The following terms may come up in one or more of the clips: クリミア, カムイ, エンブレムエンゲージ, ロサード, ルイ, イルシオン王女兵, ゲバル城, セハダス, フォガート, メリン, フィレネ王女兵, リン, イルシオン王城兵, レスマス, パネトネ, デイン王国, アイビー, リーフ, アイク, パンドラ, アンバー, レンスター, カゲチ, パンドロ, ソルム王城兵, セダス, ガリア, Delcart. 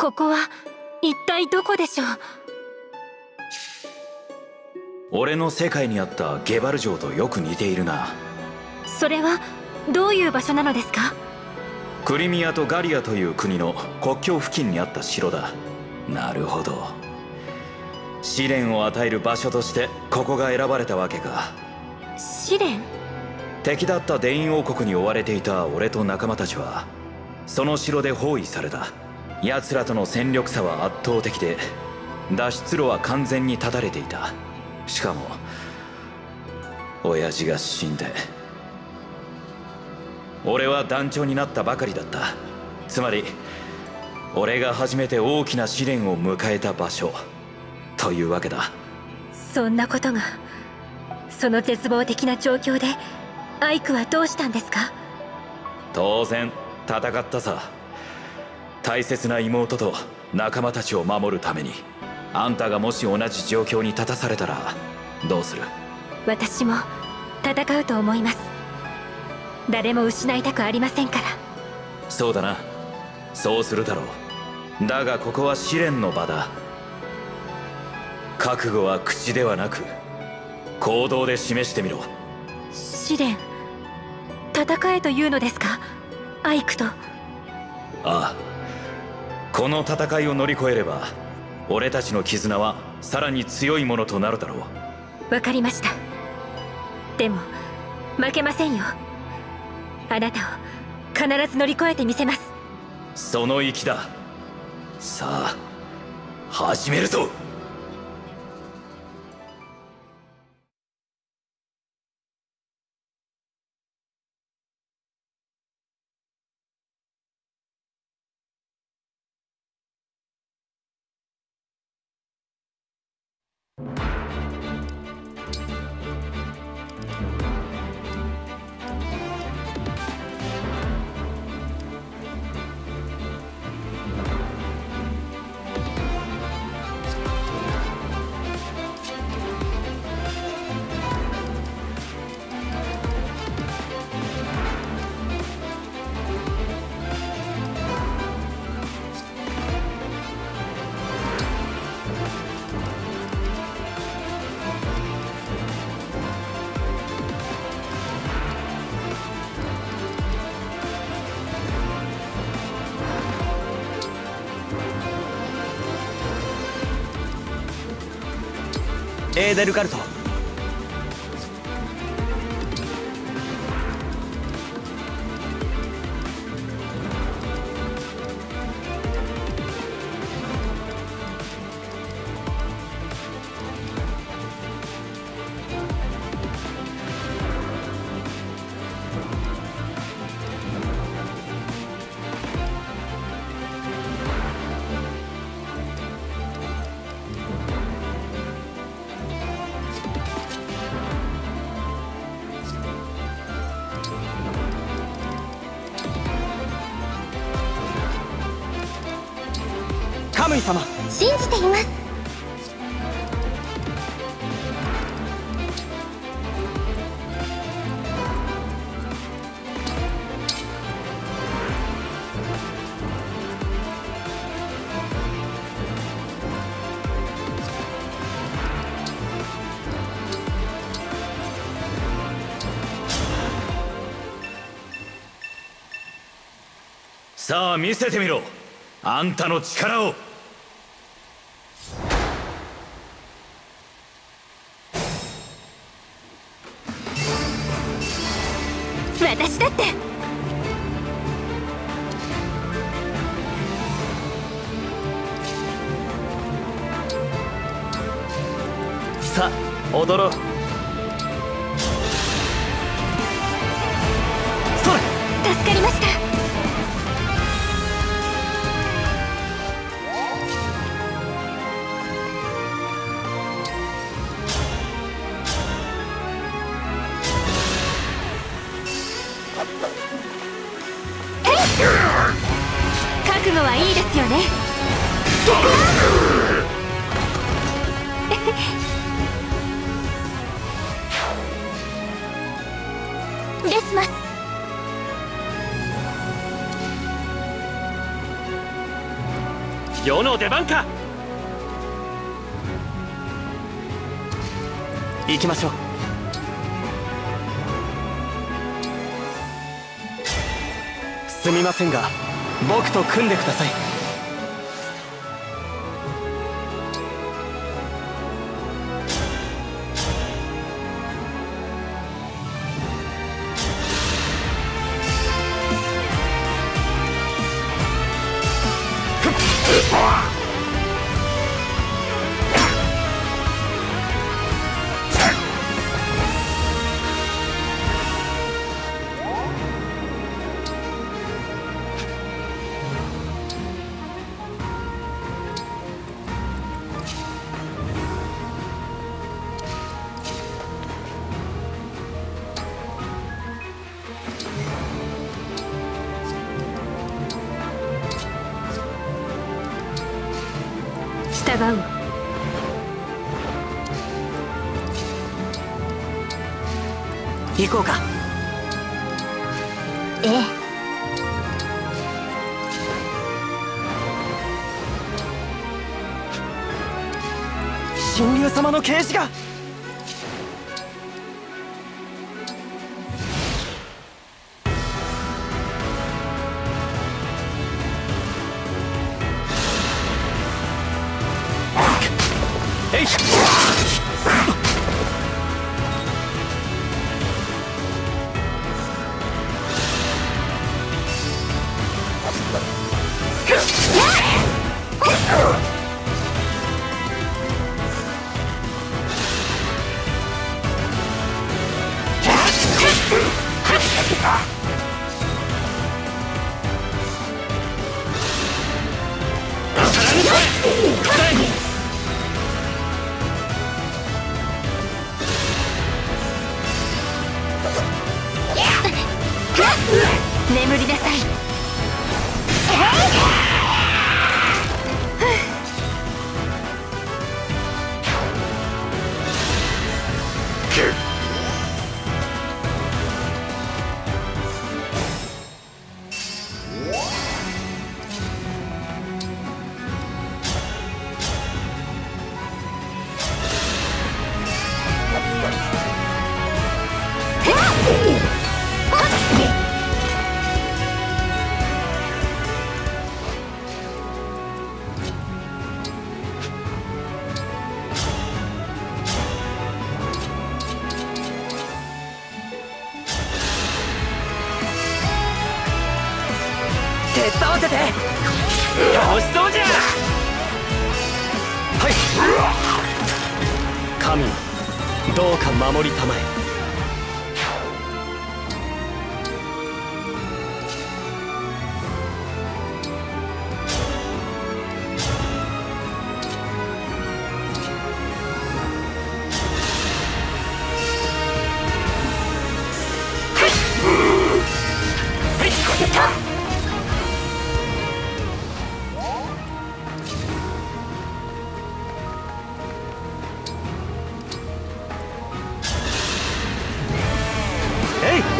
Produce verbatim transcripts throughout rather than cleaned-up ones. ここは一体どこでしょう。俺の世界にあったゲバル城とよく似ているな。それはどういう場所なのですか？クリミアとガリアという国の国境付近にあった城だ。なるほど、試練を与える場所としてここが選ばれたわけか。試練？敵だったデイン王国に追われていた俺と仲間たちはその城で包囲された。奴らとの戦力差は圧倒的で脱出路は完全に断たれていた。しかも親父が死んで俺は団長になったばかりだった。つまり俺が初めて大きな試練を迎えた場所というわけだ。そんなことが。その絶望的な状況でアイクはどうしたんですか？当然戦ったさ。大切な妹と仲間たちを守るために。あんたがもし同じ状況に立たされたらどうする？私も戦うと思います。誰も失いたくありませんから。そうだな、そうするだろう。だがここは試練の場だ。覚悟は口ではなく行動で示してみろ。試練、戦えというのですか、アイクと？ああ、この戦いを乗り越えれば俺たちの絆はさらに強いものとなるだろう。わかりました。でも負けませんよ。あなたを必ず乗り越えてみせます。その意気だ。さあ始めるぞ。エーデルカルト。信じています。さあ見せてみろ、あんたの力を。私だってさあ踊ろう。覚悟はいいですよね。レスマス。世の出番か。行きましょう。すみませんが僕と組んでください。行こうか。ええ。神竜様の啓示が。えい。眠りなさい。倒せて楽しそうじゃ。はい、神どうか守りたまえ。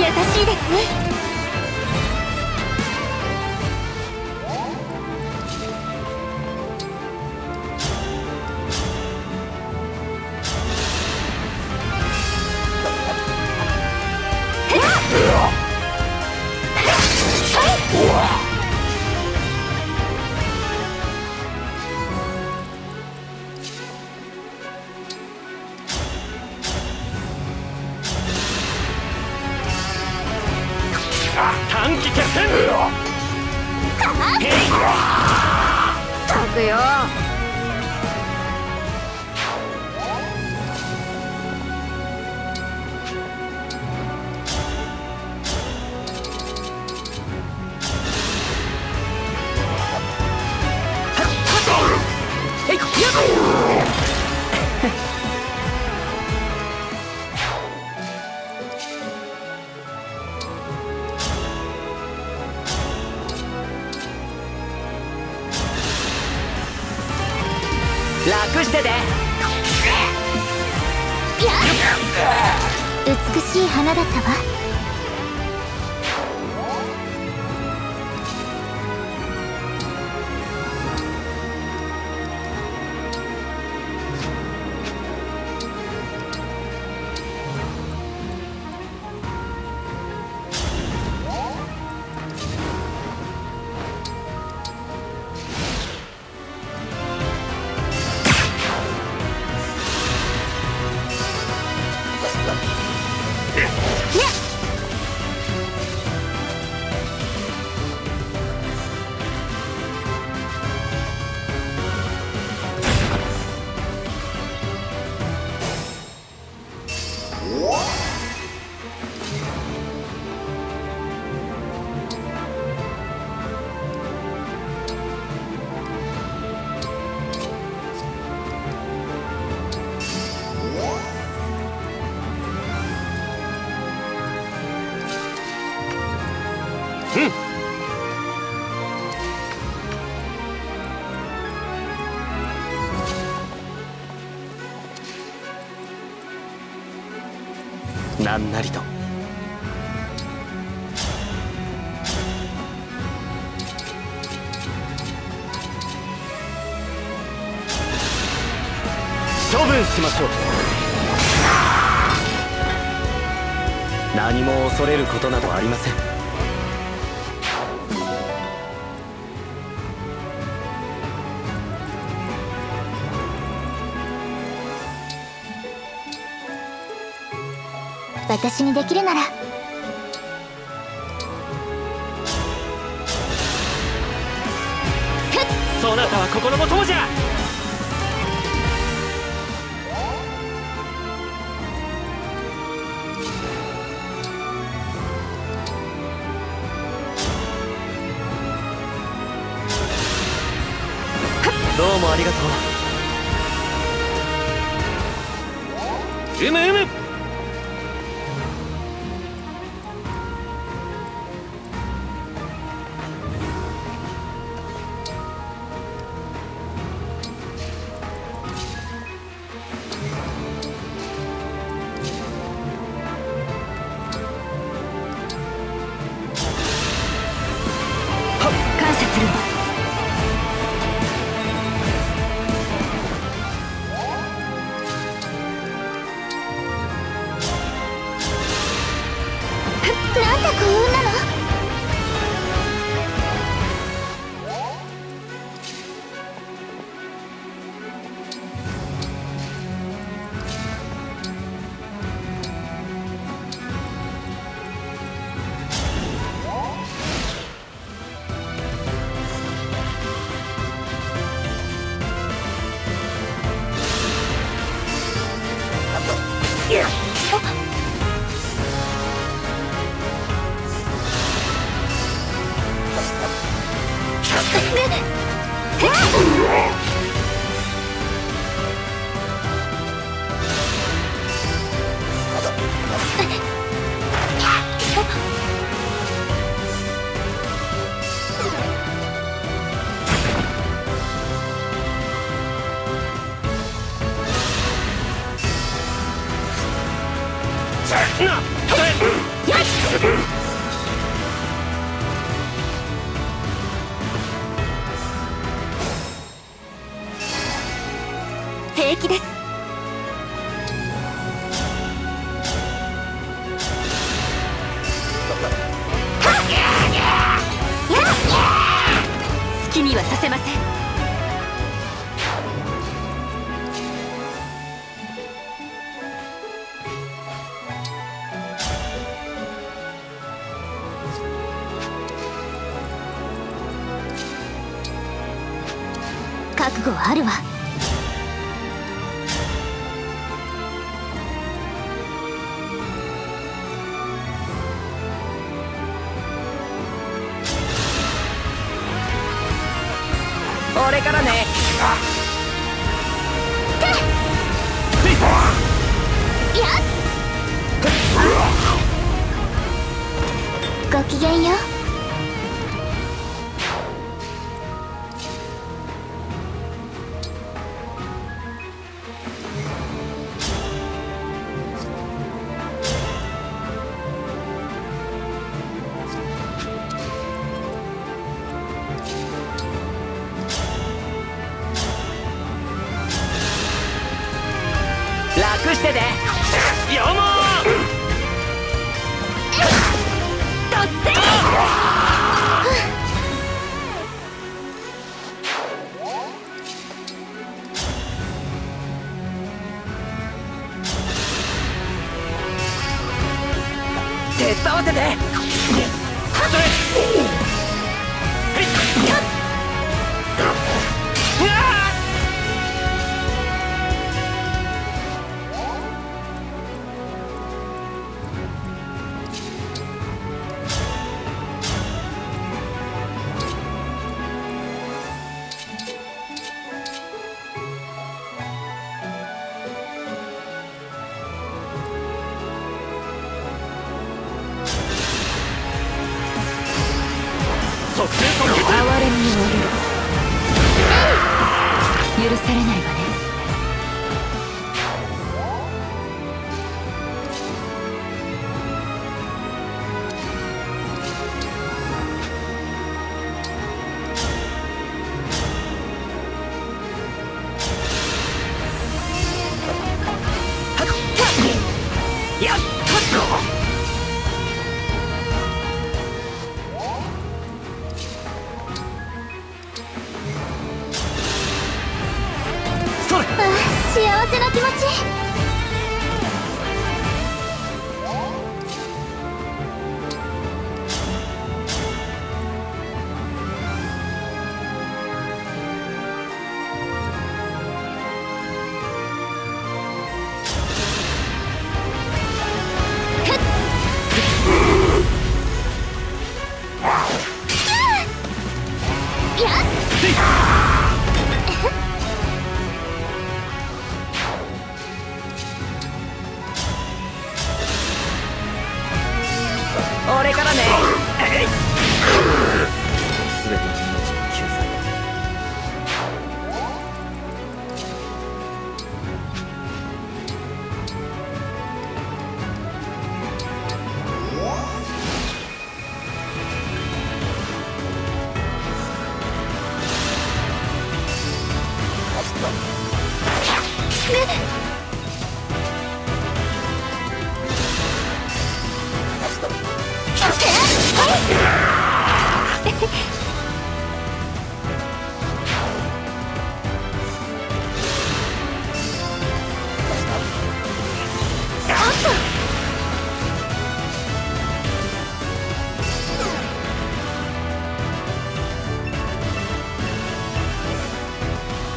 優しいですね。短期決戦。よ楽してて。美しい花だったわ。うん。 なんなりと処分しましょう。何も恐れることなどありません。私にできるならそなたはここのごとうじゃ。どうもありがとう。うむうむ。れに降りる。許されないわね。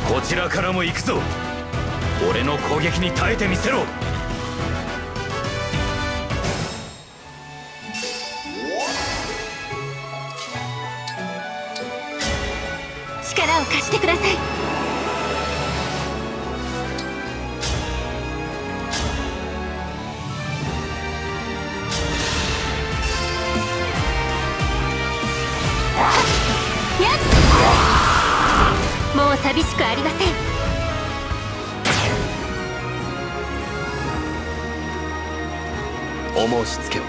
こちらからも行くぞ。俺の攻撃に耐えてみせろ。力を貸してください。寂しくありません。お申し付けを。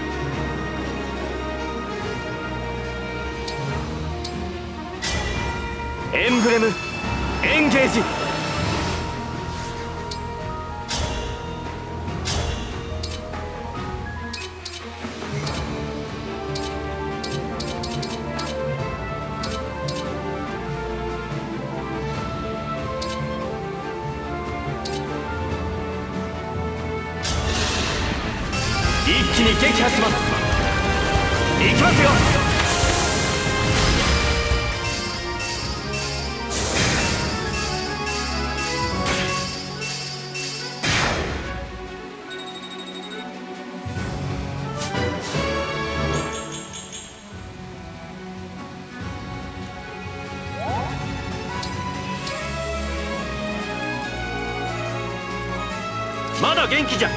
エンブレムエンゲージ。まだ元気じゃ。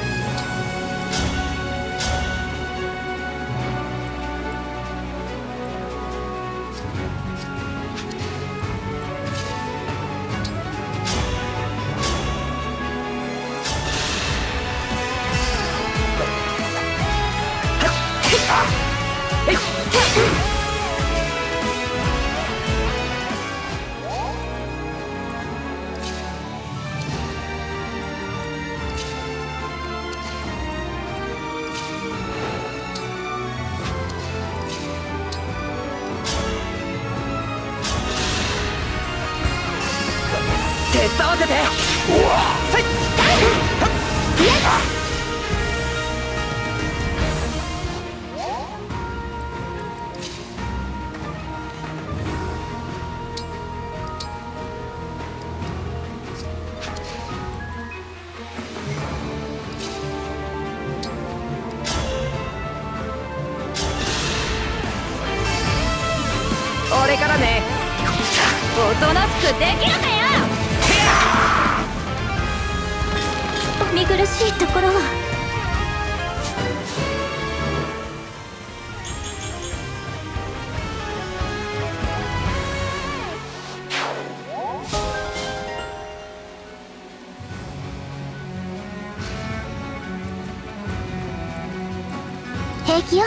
平気よ。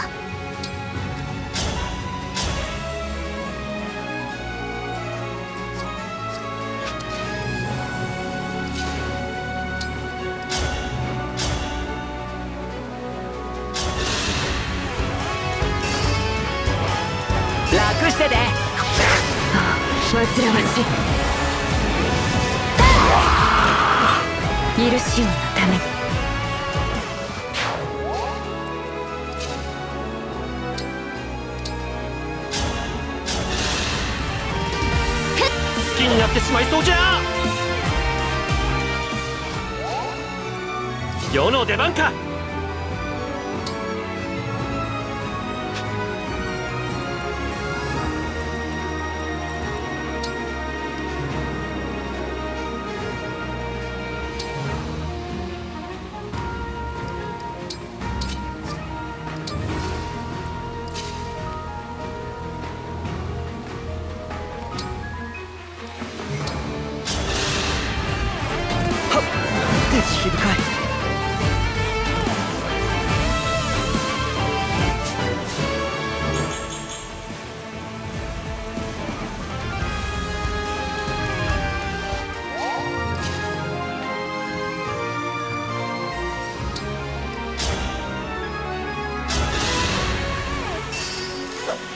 楽してて。煩わしい。許しをのために。 になってしまいそうじゃ。世の出番か。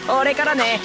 俺からね。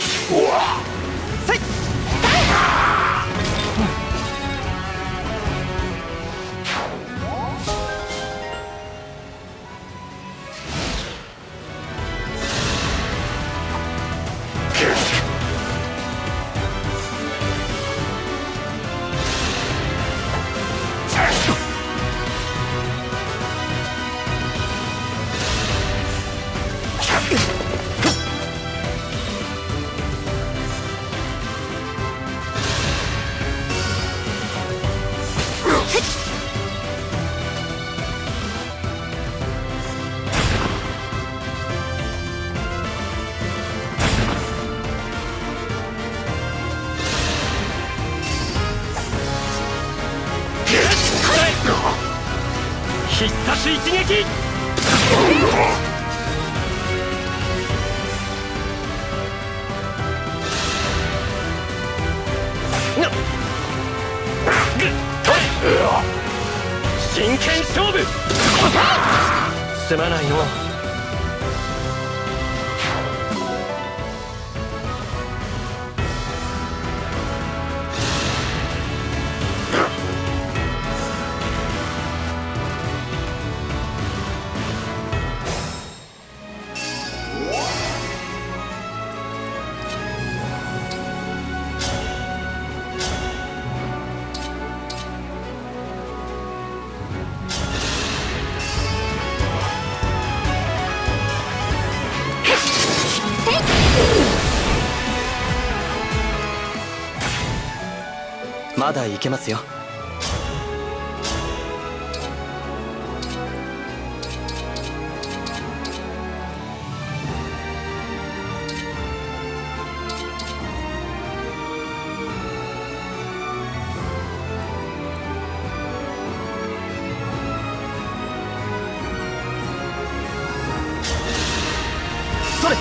一撃！ 真剣勝負！ すまないの。まだいけますよ。それ！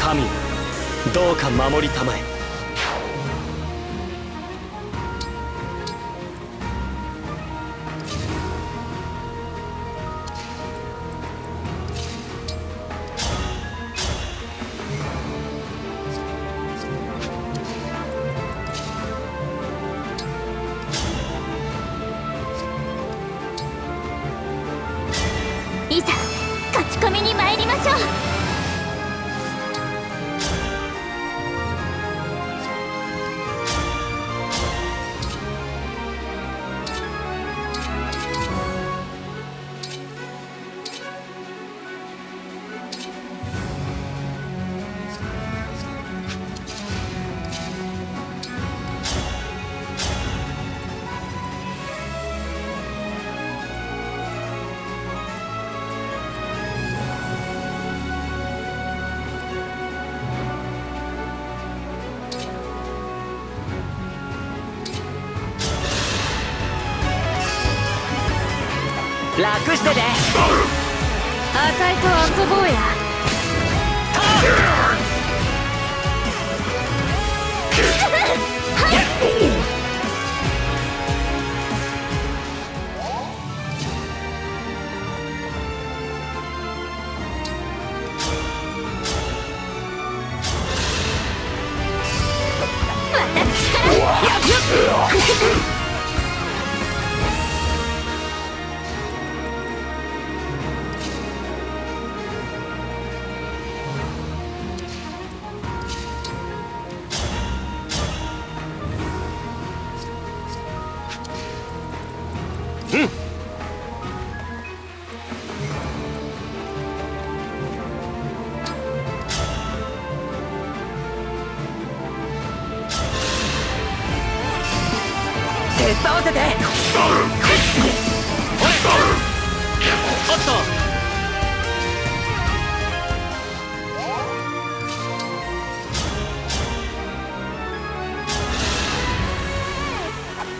神よ、どうか守りたまえ。 いざ勝ち込みに参りましょう。 楽してね。たいと遊ぼうや。はい。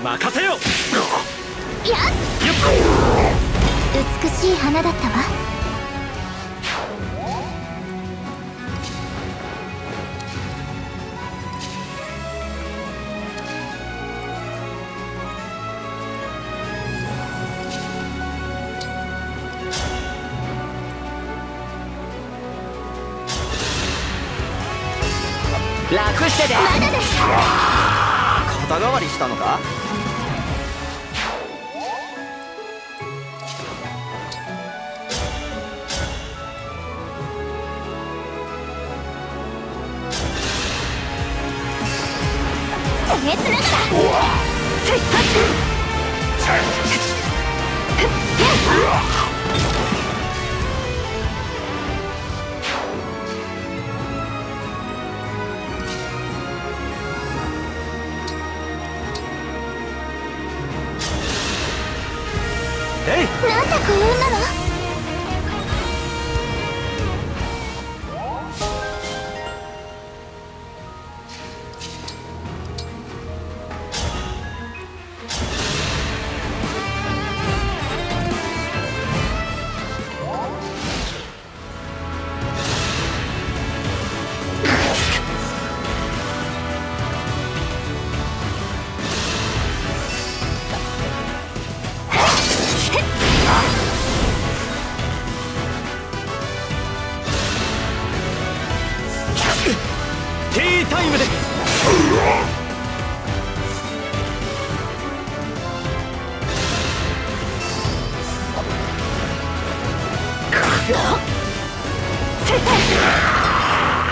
任せよ。美しい花だったわ。楽してて。まだですか。肩代わりしたのか。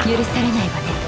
許されないわね。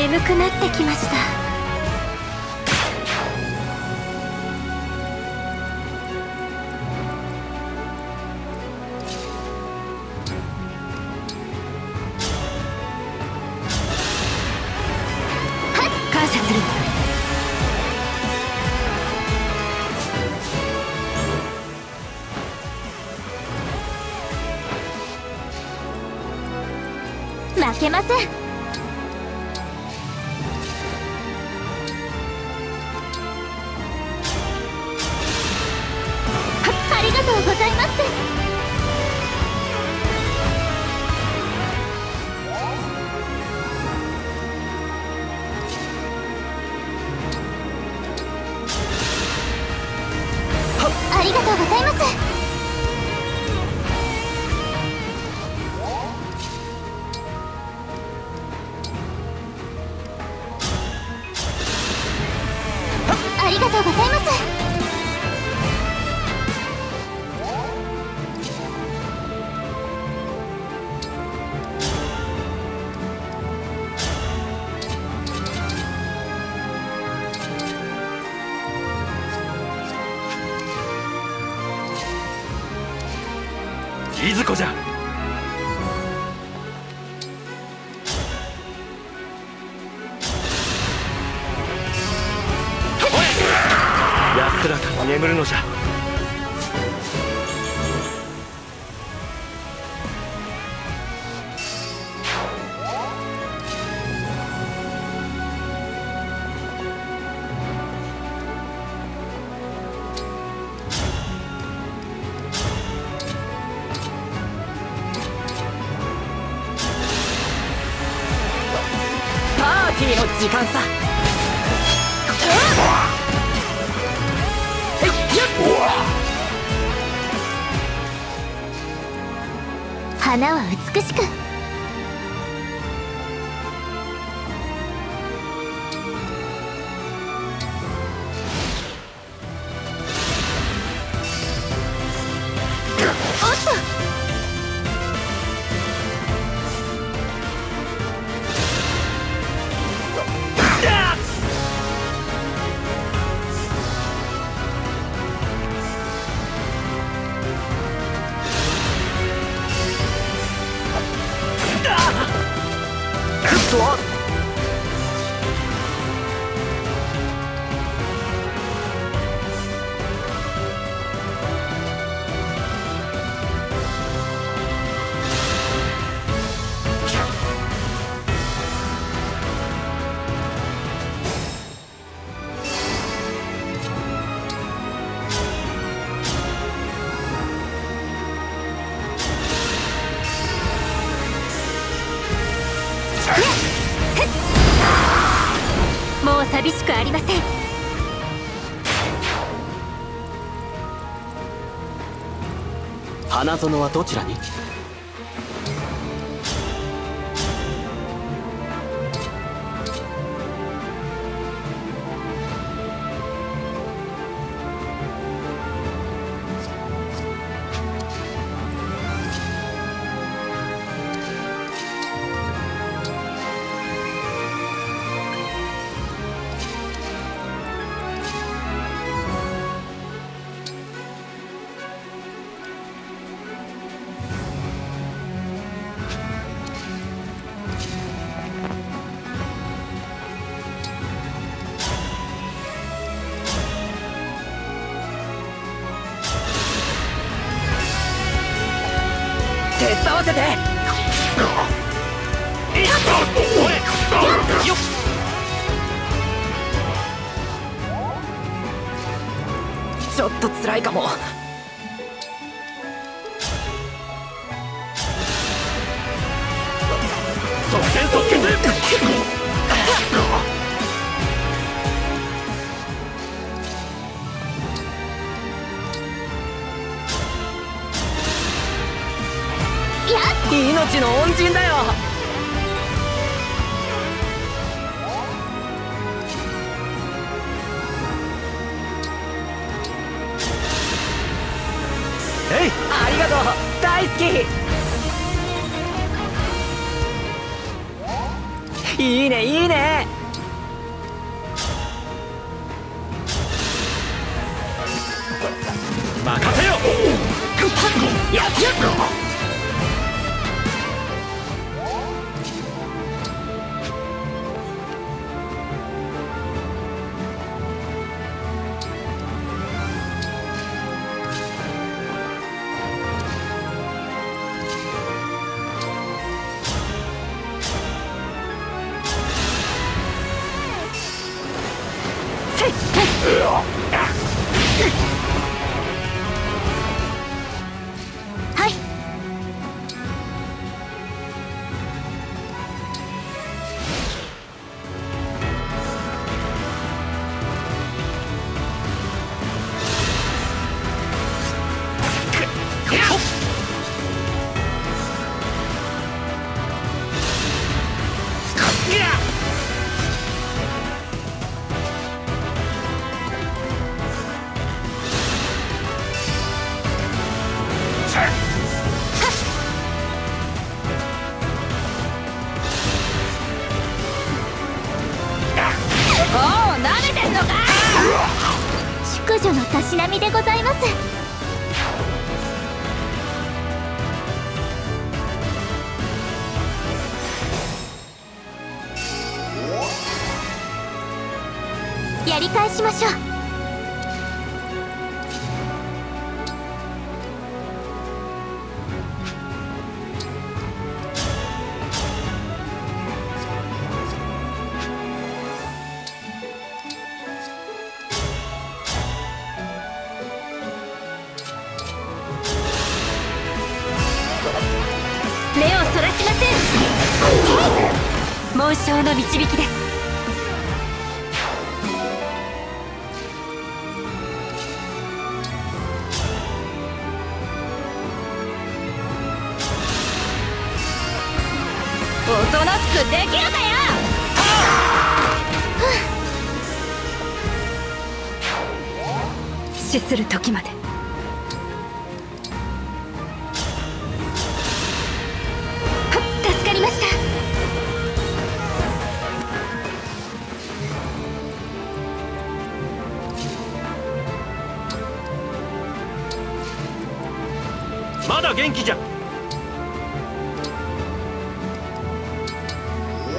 眠くなってきました。感謝する。負けません。うございます。いずこじゃ。安らかに眠るのじゃ。パーティーの時間さ。花は美しく。おっと。もう寂しくありません。花園はどちらに？手伝わせて。ちょっと辛いかも。即戦即決。命の恩人だよ。えい、ありがとう。大好き。いいねいいね。任せよ。やっんのか。淑女のたしなみでございます。やり返しましょう。目をそらしません。紋章の導きです。おとなしくできるかよ。死する時まで。まだ元気じゃ。うむ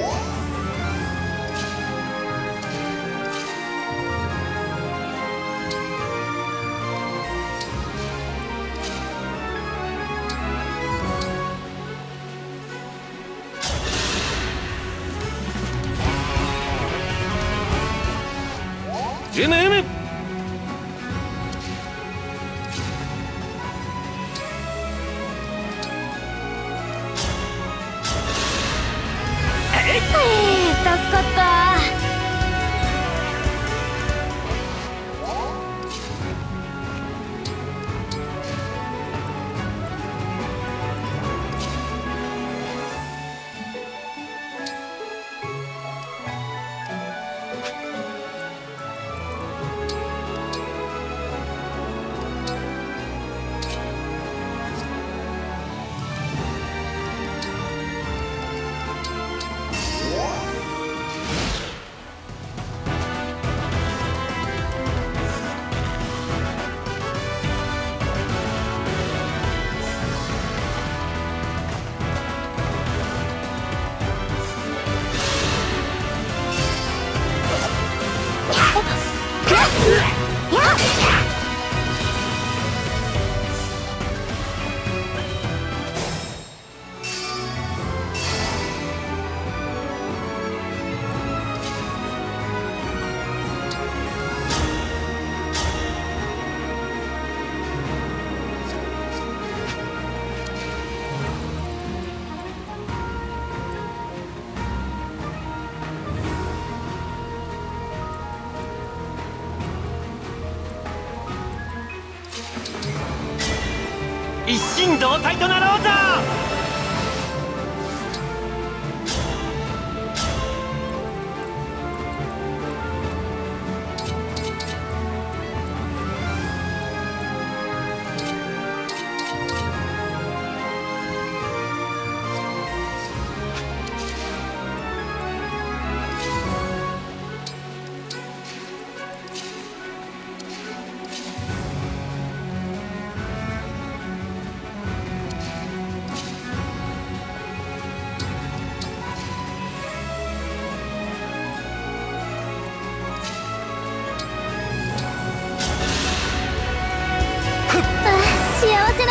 うむ。助かった。一心同体となろうぞ。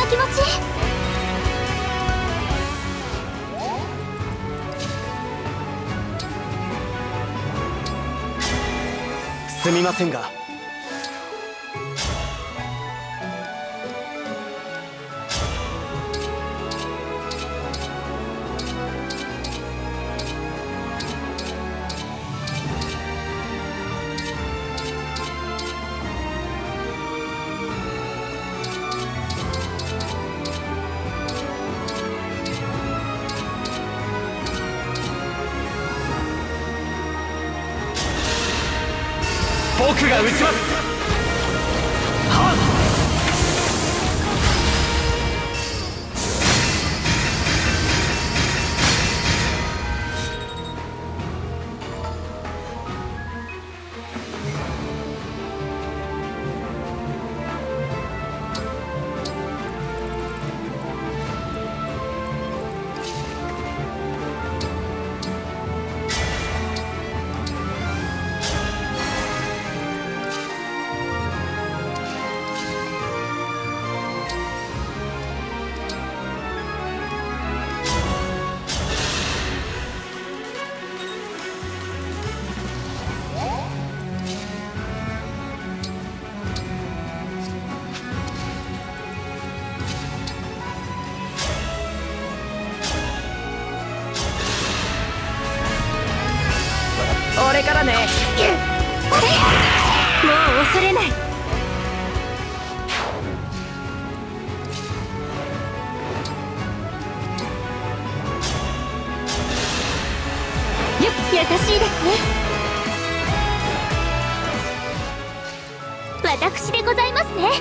気持ちいい。すみませんが僕が打ちます。はっ。ね。もう恐れない。優しいですね。私でございますね。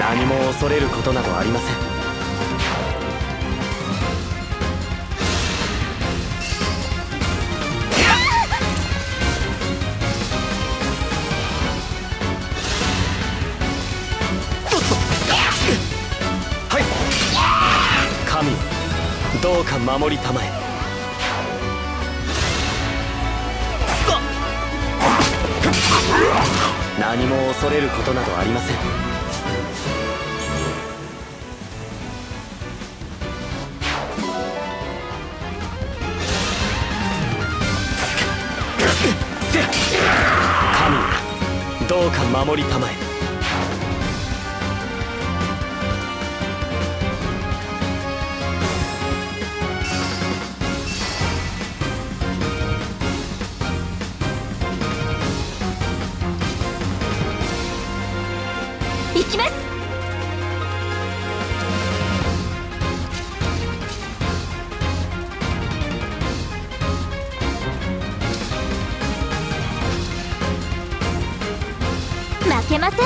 何も恐れることなどありません。どうか守りたまえ。何も恐れることなどありません。神、どうか守りたまえ。負けません。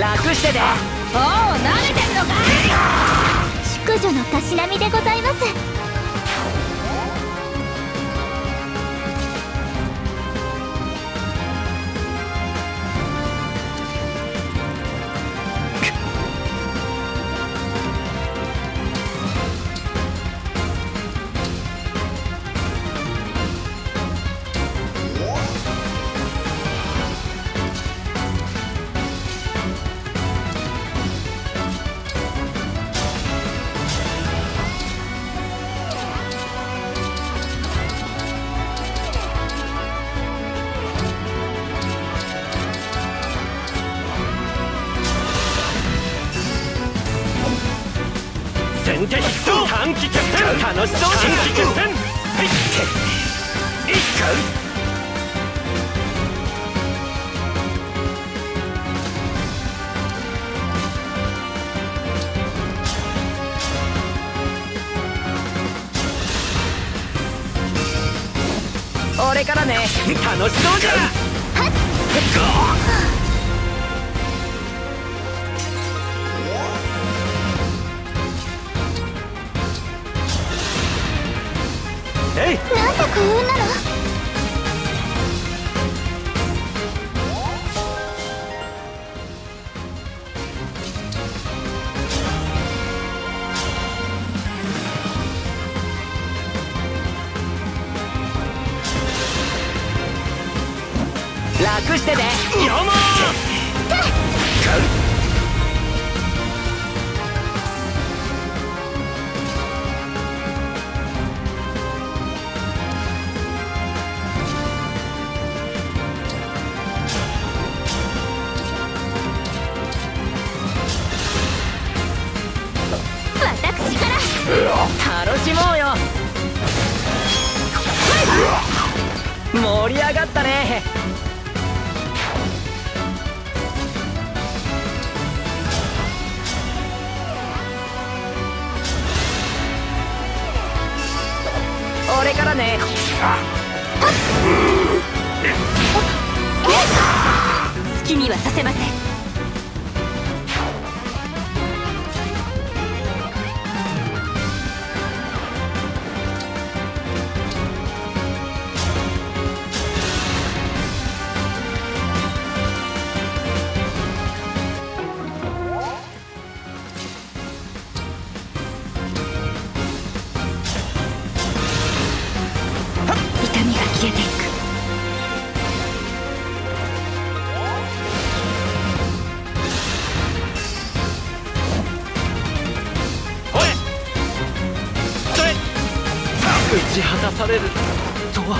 楽してで。おお、なめてんのかい。淑女のたしなみでございます。短期決戦、楽しそうに。短期決戦、はい、一回。俺からね、楽しそうじゃ。はっ。なんで幸運なの？楽してね。よもー！楽しもうよ。盛り上がったね。俺からね。好きにはさせません。打ち果たされるとは。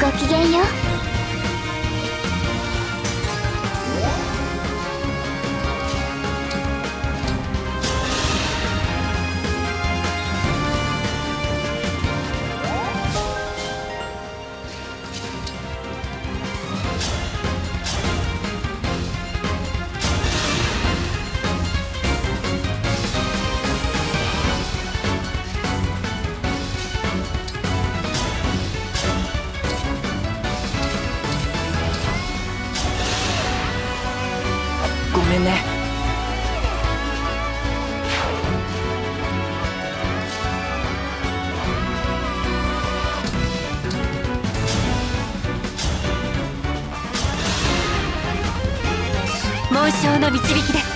ごきげんよう。ごめんね。紋章の導きです。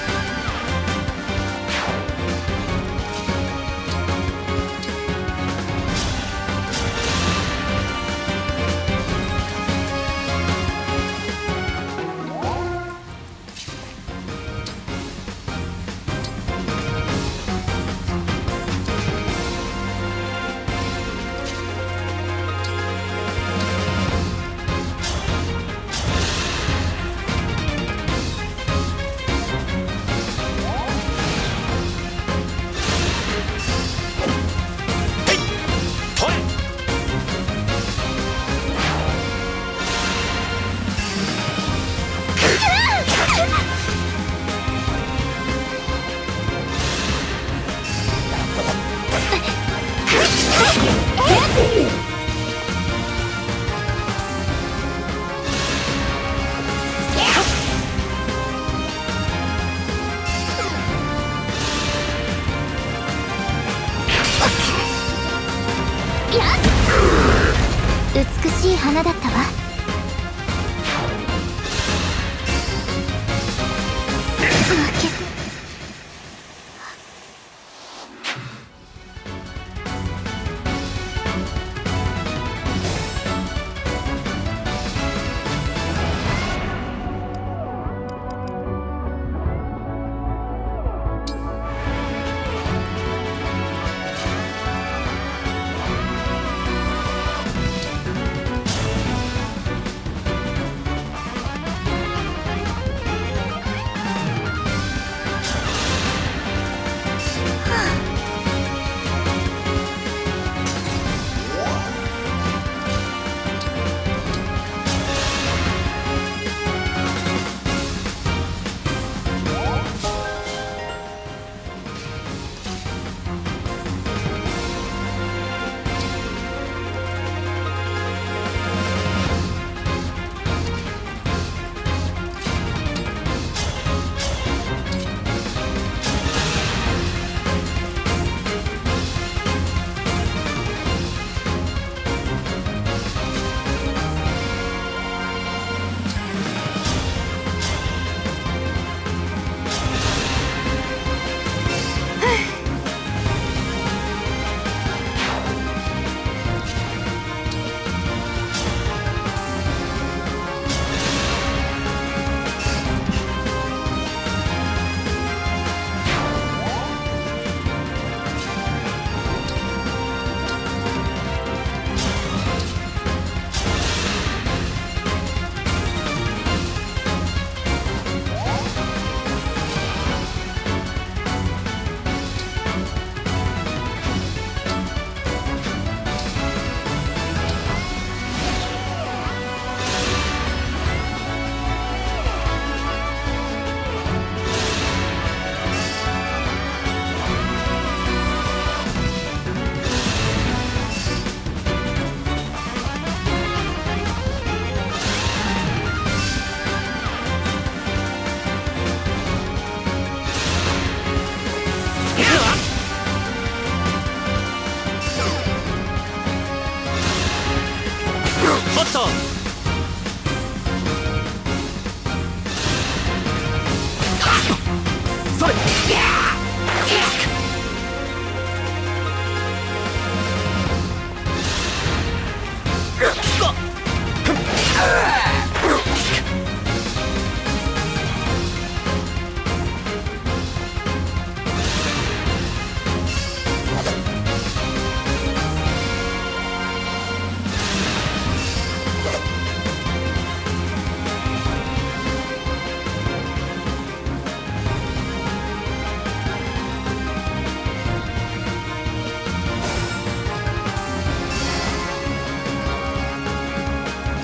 花だったわ。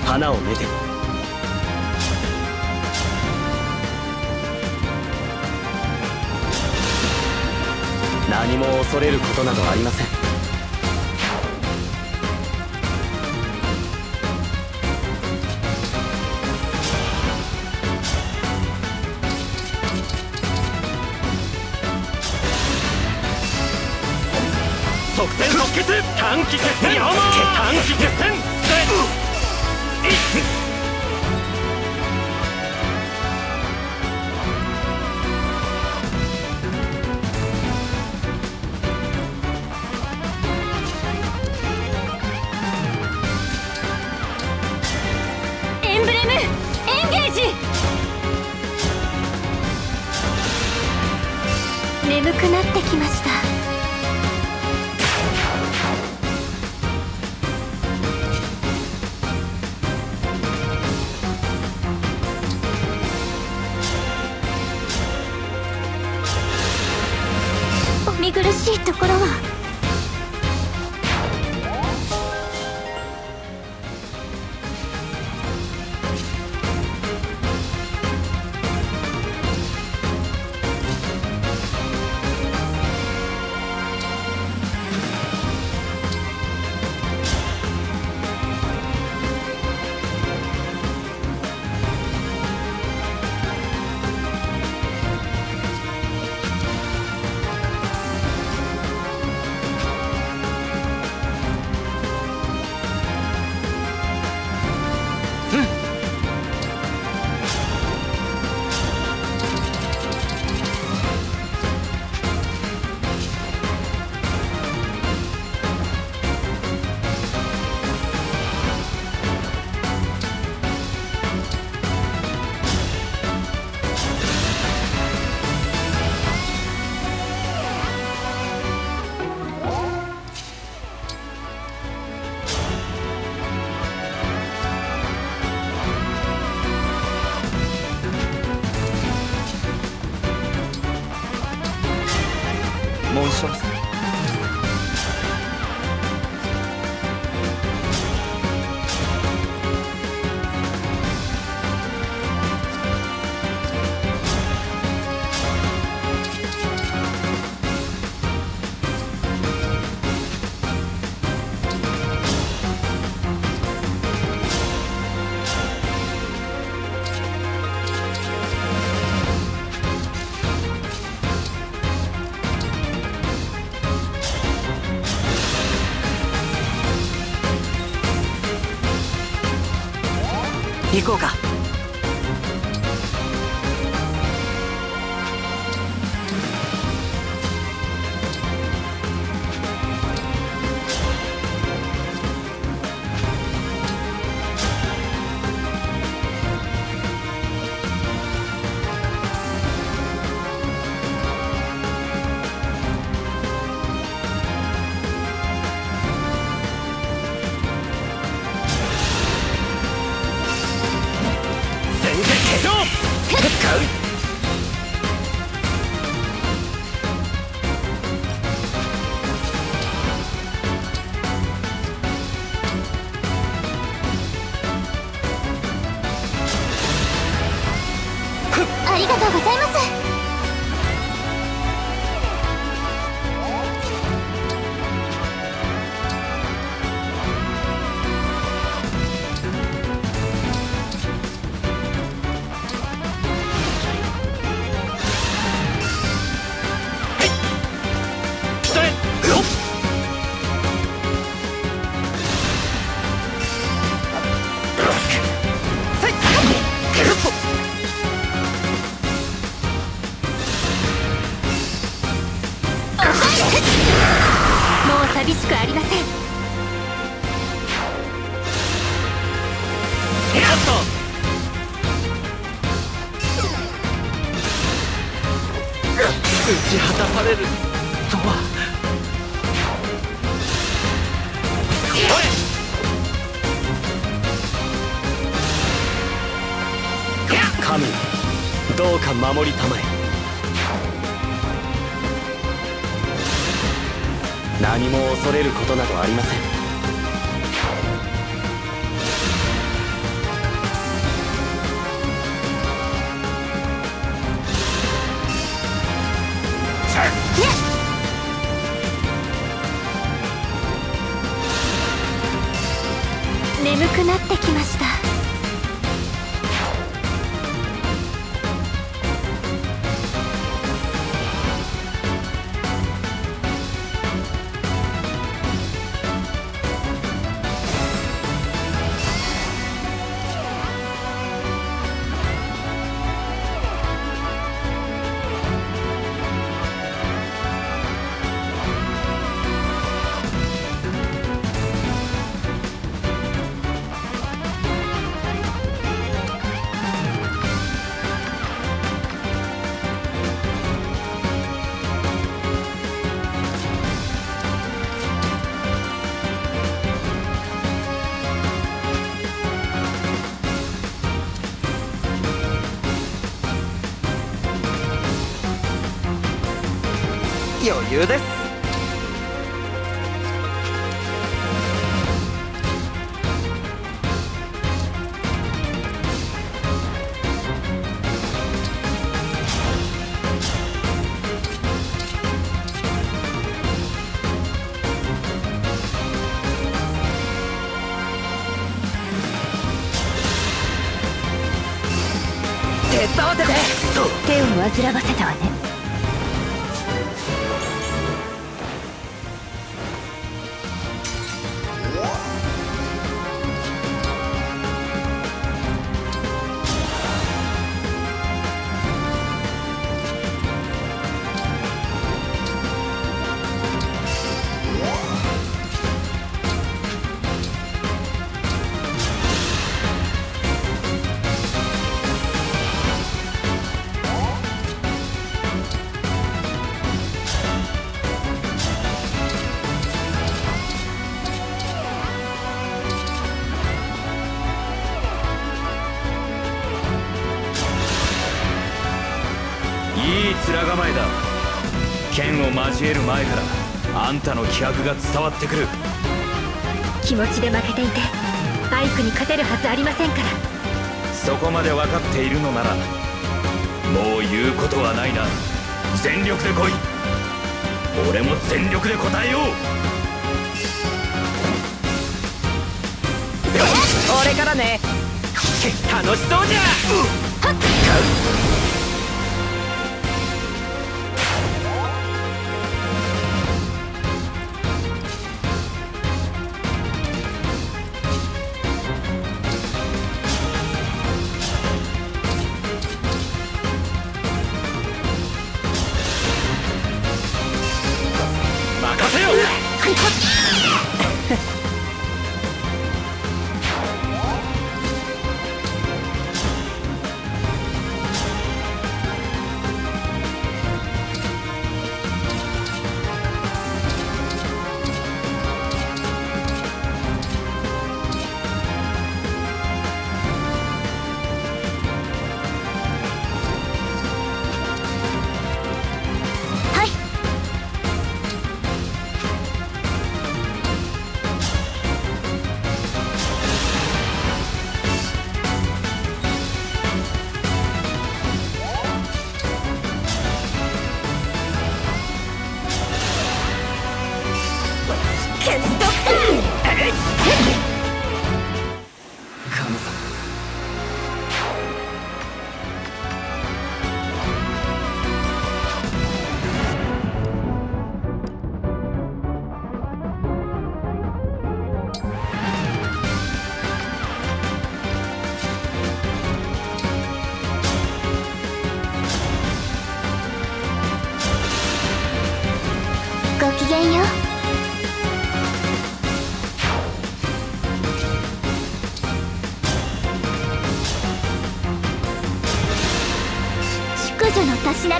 花をめでる。何も恐れることなどありません。即戦即決、短期決戦、短期決戦。眠くなってきました。苦しいところは紋章さん。行こうか。ありがとうございます。寂しくありません。ヘラット打ち果たされるとは。神、どうか守りたまえ。何も恐れることなどありません。眠くなってきました。余裕です。手伝わせて。手を煩わせたわね。剣を交える前からあんたの気迫が伝わってくる。気持ちで負けていてアイクに勝てるはずありませんから。そこまで分かっているのならもう言うことはないな。全力で来い。俺も全力で応えよう。俺からね。楽しそうじゃ。はっ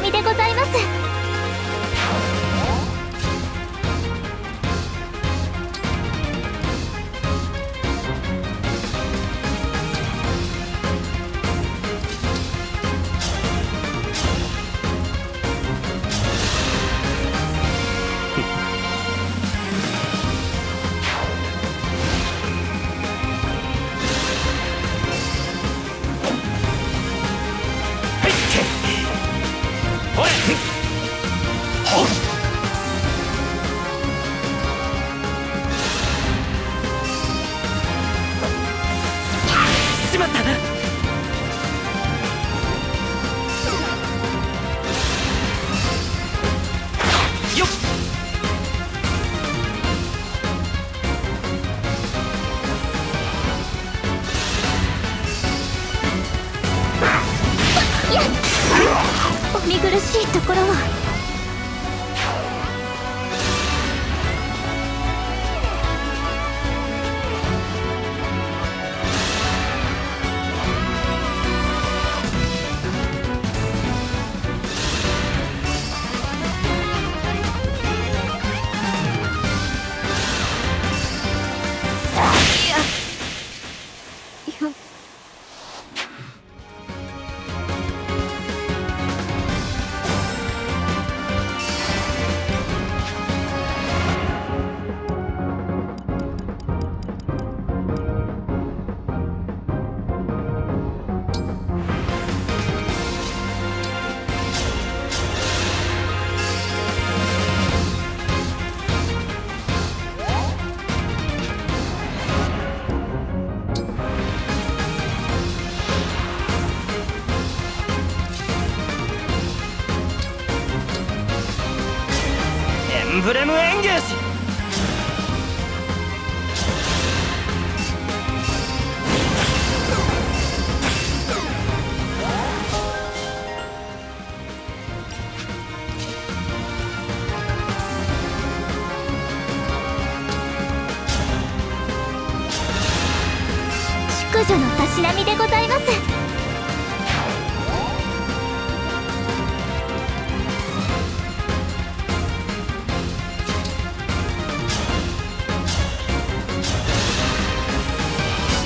でございます。ブレムエンゲージ。淑女のたしなみでございます。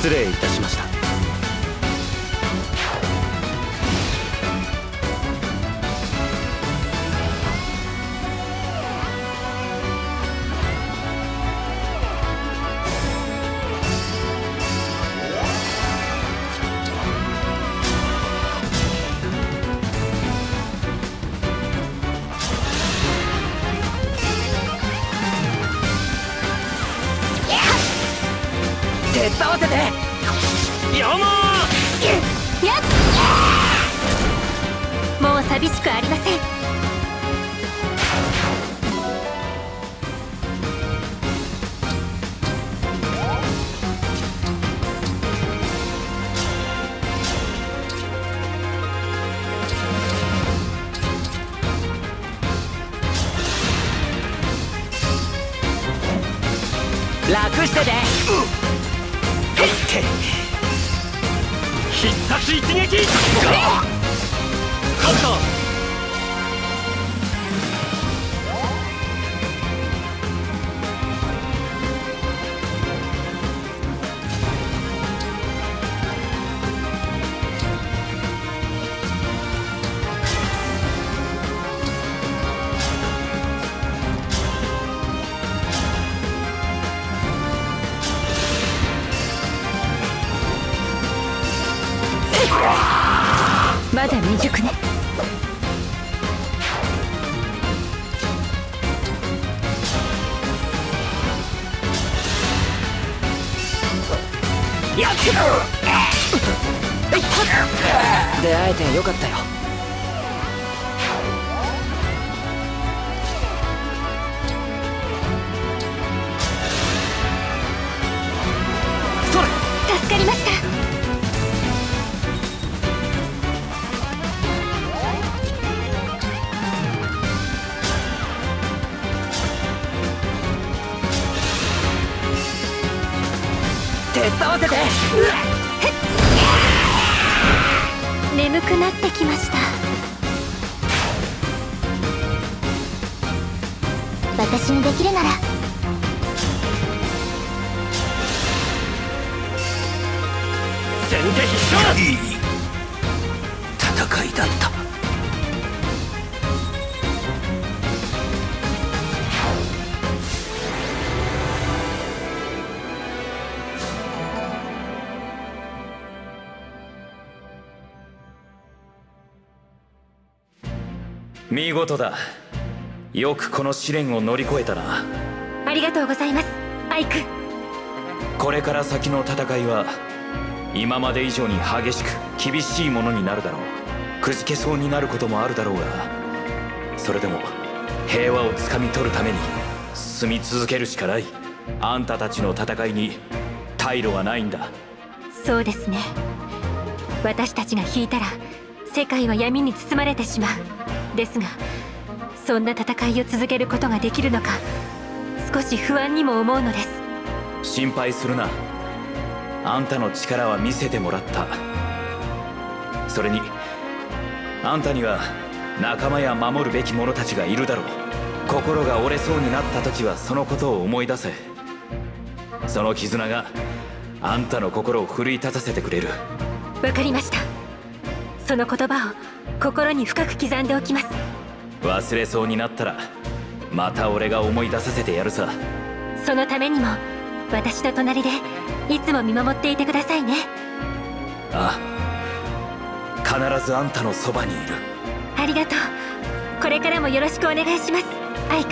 失礼いたしました。てよもーやっもう寂しくありません。楽してで、ね、うっって必殺一撃カットまだ未熟ね。やっ出会えてよかったよ。それ助かりました。手伝わせて。眠くなってきました。私にできるなら全撃勝利。戦いだった。見事だ。よくこの試練を乗り越えたな。ありがとうございます、アイク。これから先の戦いは今まで以上に激しく厳しいものになるだろう。くじけそうになることもあるだろうが、それでも平和をつかみ取るために進み続けるしかない。あんたたちの戦いに退路はないんだ。そうですね。私たちが引いたら世界は闇に包まれてしまう。ですが、そんな戦いを続けることができるのか、少し不安にも思うのです。心配するな。あんたの力は見せてもらった。それにあんたには仲間や守るべき者たちがいるだろう。心が折れそうになった時はそのことを思い出せ。その絆があんたの心を奮い立たせてくれる。わかりました。その言葉を心に深く刻んでおきます。忘れそうになったらまた俺が思い出させてやるさ。そのためにも私の隣でいつも見守っていてくださいね。ああ、必ずあんたのそばにいる。ありがとう。これからもよろしくお願いします、アイク。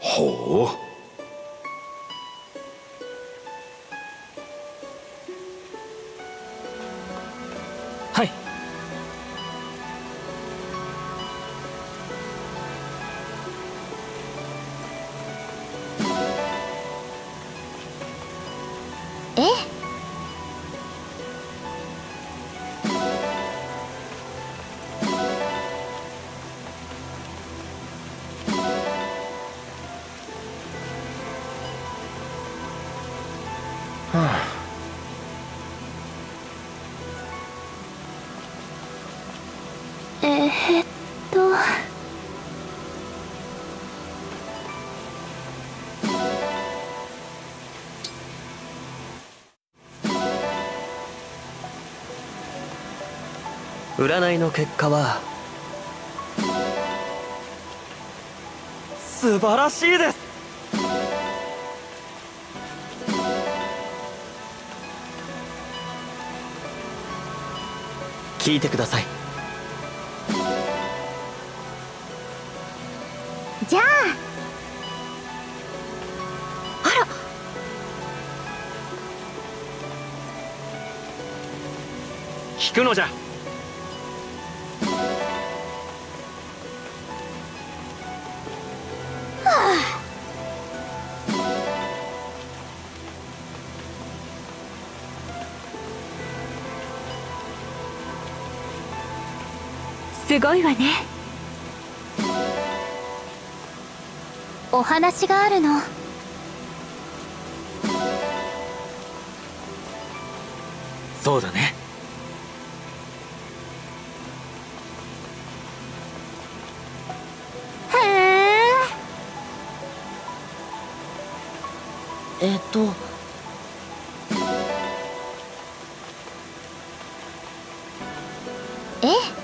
ほう。はい。えっ、えー、っと占いの結果は素晴らしいです。聞いてください。じゃあ、あら、聞くのじゃ。すごいわね。お話があるの。そうだね。へえ。えっとえっ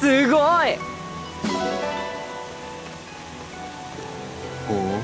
すごい。おお。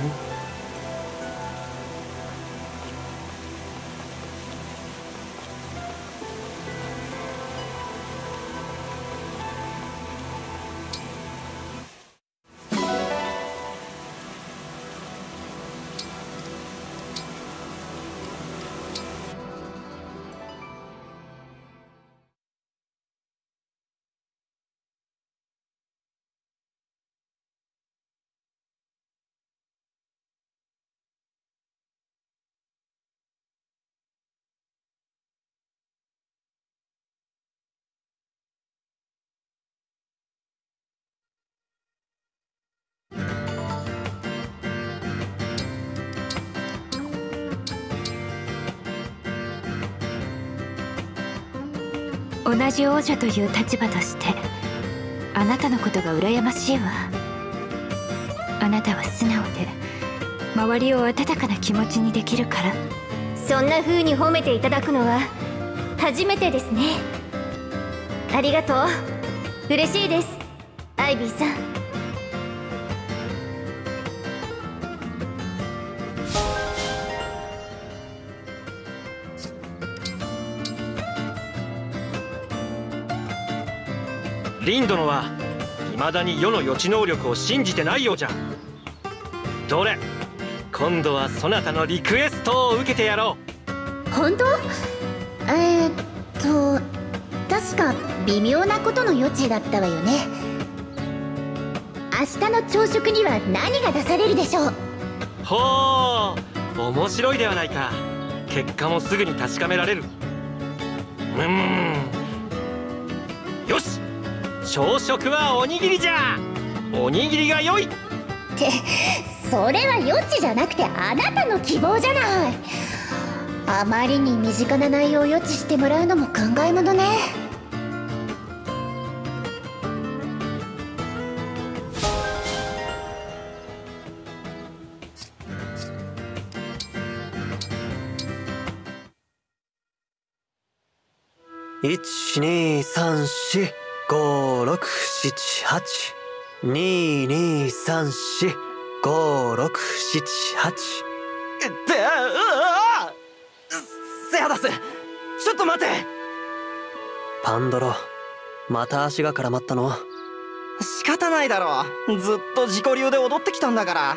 同じ王者という立場としてあなたのことが羨ましいわ。あなたは素直で周りを温かな気持ちにできるから。そんな風に褒めていただくのは初めてですね。ありがとう。嬉しいです、アイビーさん。リン殿は未だに世の予知能力を信じてないようじゃ。どれ、今度はそなたのリクエストを受けてやろう。本当？えー、っと確か微妙なことの予知だったわよね。明日の朝食には何が出されるでしょう。ほう、面白いではないか。結果もすぐに確かめられる。うーん、よし、朝食はおにぎりじゃ。おにぎりが良い。ってそれは予知じゃなくてあなたの希望じゃない。あまりに身近な内容を予知してもらうのも考えものね。いち に さん しご ろく なな はち に に さん し ご ろく なな はち。ってああ、セハダス、ちょっと待て。パンドロ、また足が絡まったの？仕方ないだろう、ずっと自己流で踊ってきたんだから。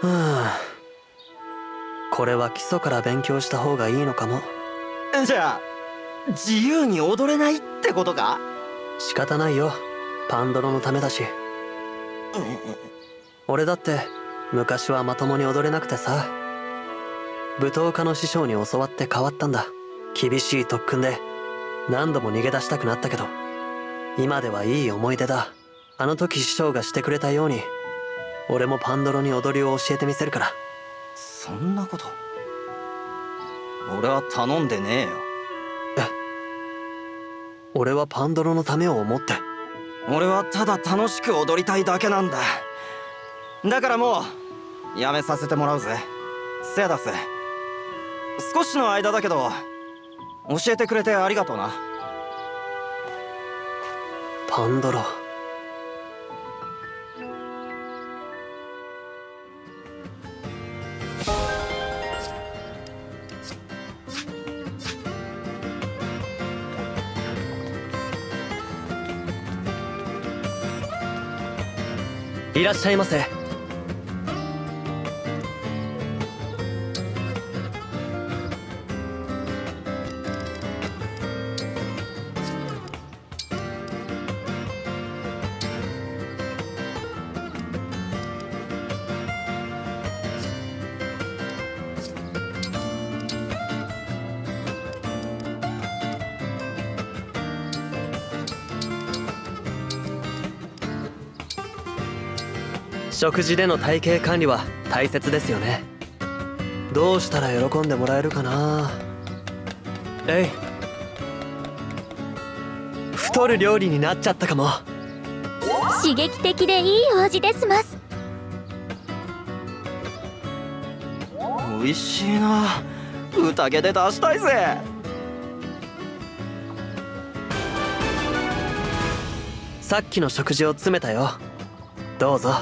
ふん、これは基礎から勉強した方がいいのかも。じゃあ自由に踊れないってことか？仕方ないよ、パンドロのためだし。俺だって昔はまともに踊れなくてさ、舞踏家の師匠に教わって変わったんだ。厳しい特訓で何度も逃げ出したくなったけど、今ではいい思い出だ。あの時師匠がしてくれたように俺もパンドロに踊りを教えてみせるから。そんなこと。俺は頼んでねえよ。えっ、俺はパンドロのためを思って。俺はただ楽しく踊りたいだけなんだ。だからもうやめさせてもらうぜ、セダス。少しの間だけど教えてくれてありがとうな。パンドロ。いらっしゃいませ。食事での体型管理は大切ですよね。どうしたら喜んでもらえるかな。えい、太る料理になっちゃったかも。刺激的でいい味ですます。おいしいな。宴で出したいぜ。さっきの食事を詰めたよ、どうぞ。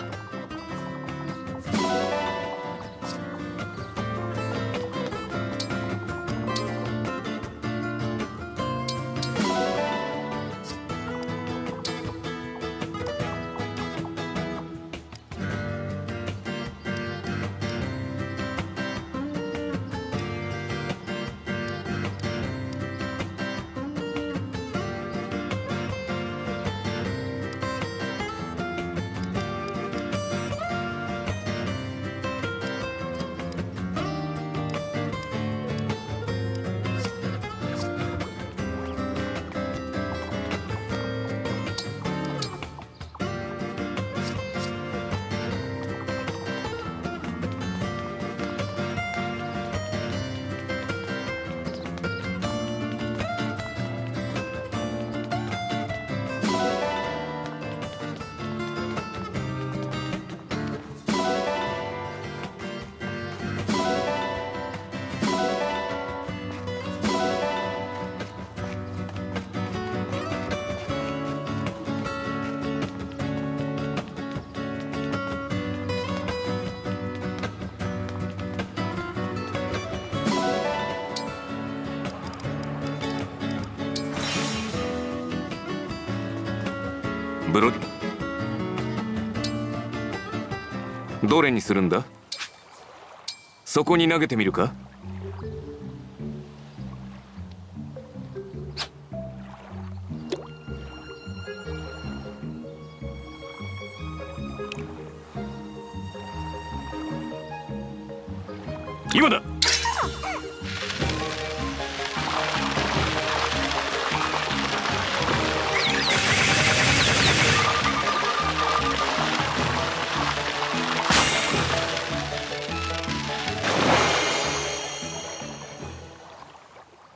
どれにするんだ？そこに投げてみるか？今だ！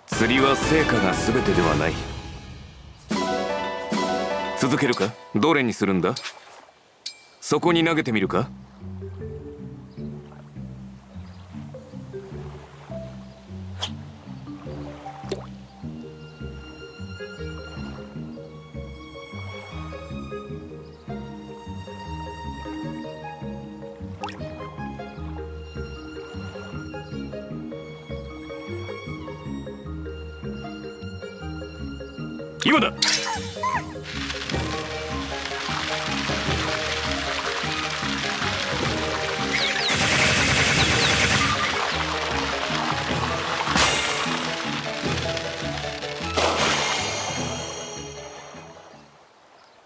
釣りは成果が全てではない。続けるか？どれにするんだ？そこに投げてみるか？今だ！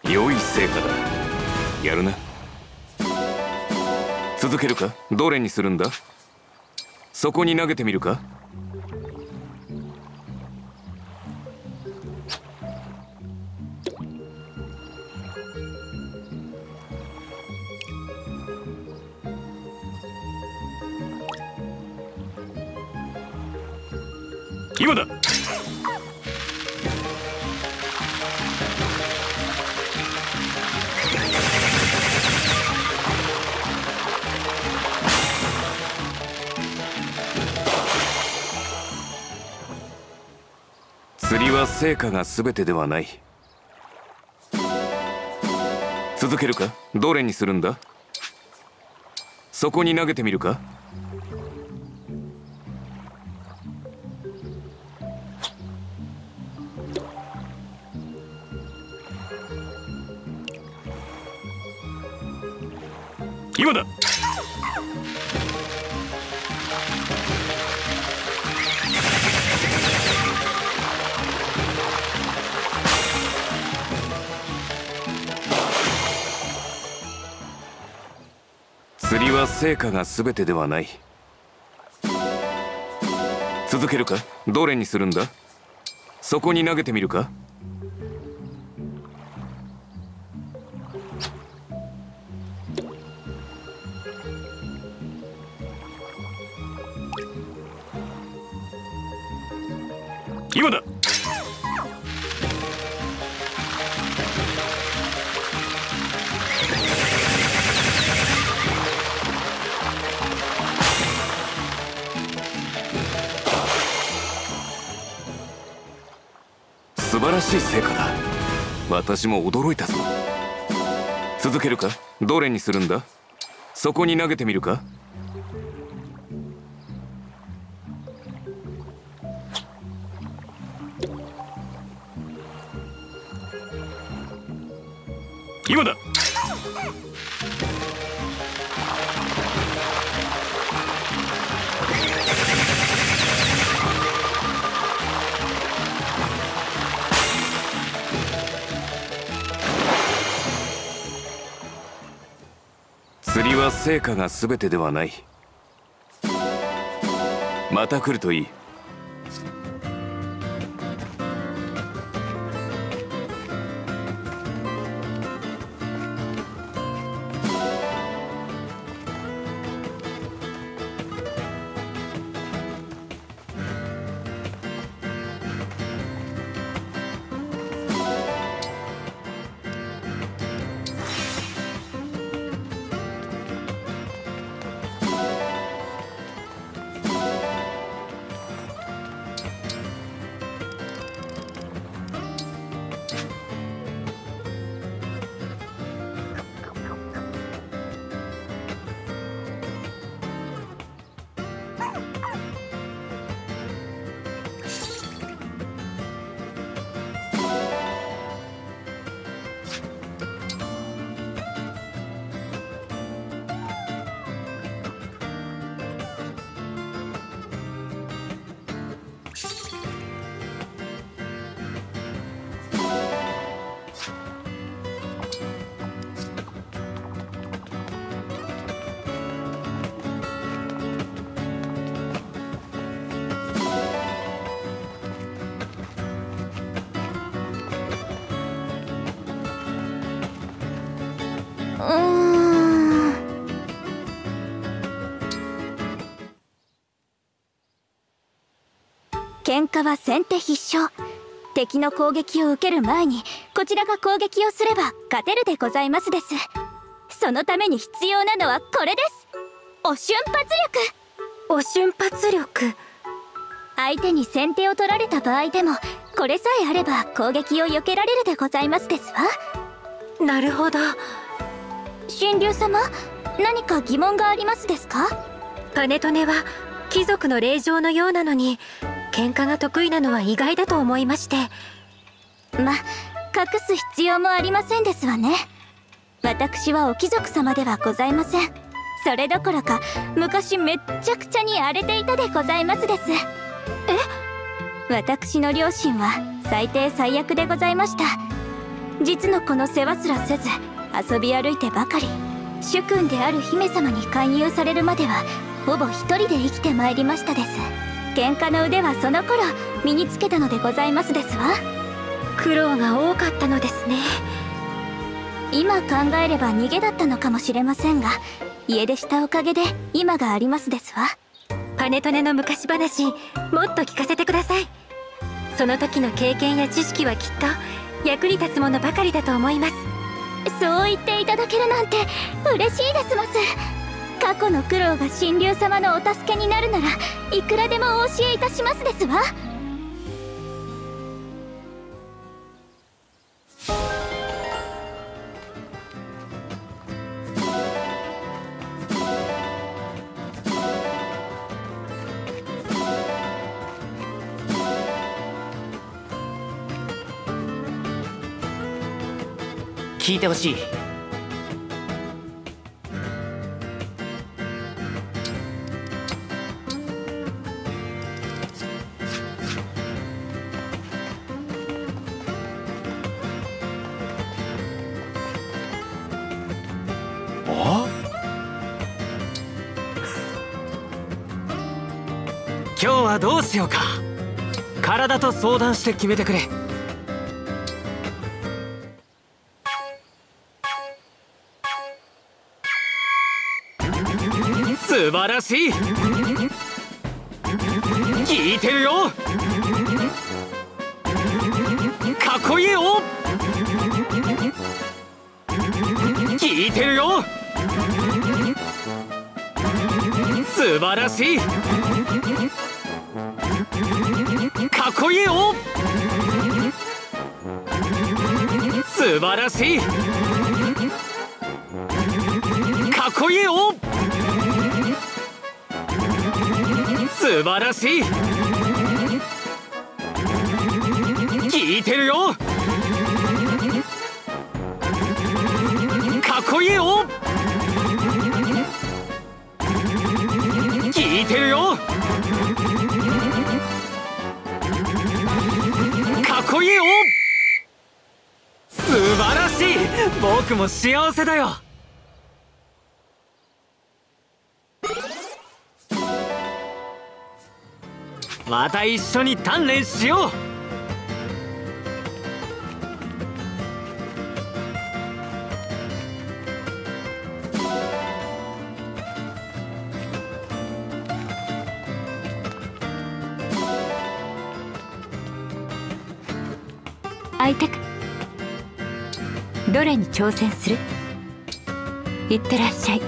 良い成果だ。やるな。続けるか？どれにするんだ？そこに投げてみるか？今だ。釣りは成果が全てではない。続けるか、どれにするんだ。そこに投げてみるか。今だ。釣りは成果が全てではない。続けるか、どれにするんだ。そこに投げてみるか。今だ。素晴らしい成果だ。私も驚いたぞ。続けるか、どれにするんだ。そこに投げてみるか。今だ。釣りは成果が全てではない。また来るといい。喧嘩は先手必勝。敵の攻撃を受ける前にこちらが攻撃をすれば勝てるでございますです。そのために必要なのはこれです。お瞬発力。お瞬発力。相手に先手を取られた場合でもこれさえあれば攻撃を避けられるでございますですわ。なるほど。神竜様、何か疑問がありますですか。パネトネは貴族の令嬢のようなのに喧嘩が得意なのは意外だと思いまして。ま、隠す必要もありませんですわね。私はお貴族様ではございません。それどころか昔めっちゃくちゃに荒れていたでございますです。え？私の両親は最低最悪でございました。実の子の世話すらせず遊び歩いてばかり、主君である姫様に勧誘されるまではほぼ一人で生きてまいりましたです。喧嘩の腕はその頃身につけたのでございますですわ。苦労が多かったのですね。今考えれば逃げだったのかもしれませんが、家出したおかげで今がありますですわ。パネトネの昔話、もっと聞かせてください。その時の経験や知識はきっと役に立つものばかりだと思います。そう言っていただけるなんて嬉しいですます。過去の苦労が神竜様のお助けになるならいくらでもお教えいたしますですわ。聞いてほしい。あ？今日はどうしようか。体と相談して決めてくれ。素晴らしい。聞いてるよ。かっこいいよ。聞いてるよ。素晴らしい。かっこいいよ。素晴らしい。かっこいいよ。素晴らしい。聞いてるよ。かっこいいよ。聞いてるよ。かっこいいよ。素晴らしい。僕も幸せだよ。また一緒に鍛錬しよう。相手か、どれに挑戦する？いってらっしゃい。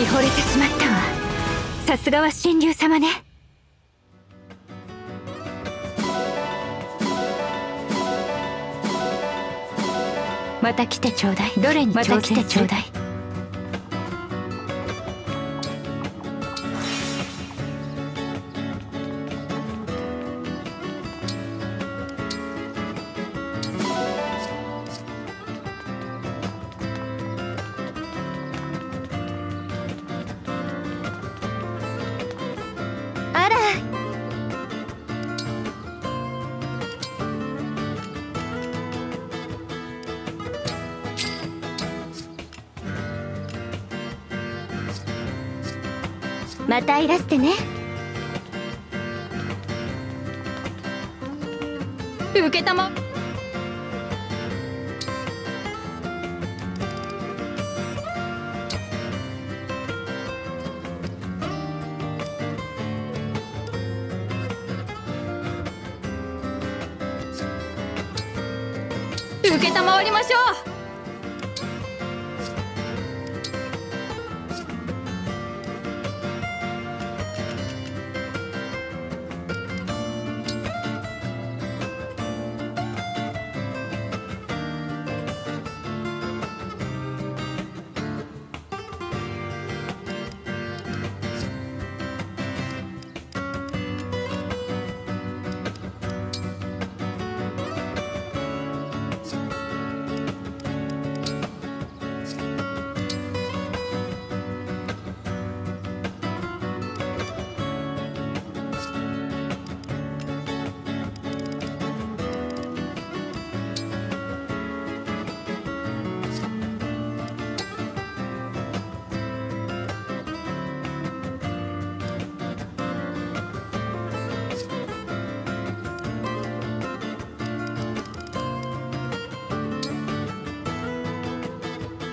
見惚れてしまったわ。さすがは神竜様ね。また来てちょうだい。どれに挑戦する？また来てちょうだい。またいらしてね。受けたま。受けたまわりましょう。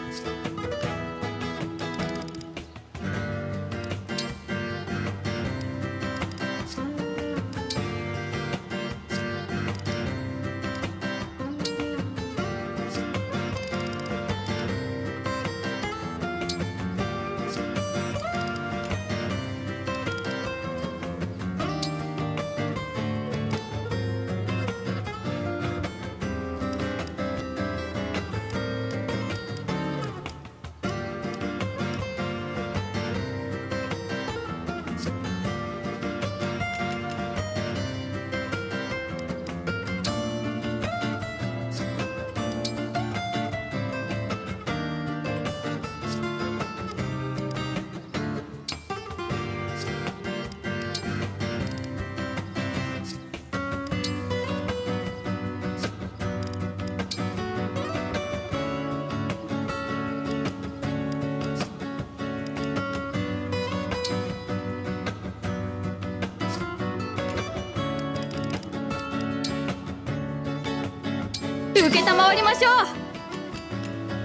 受けたまわりましょう。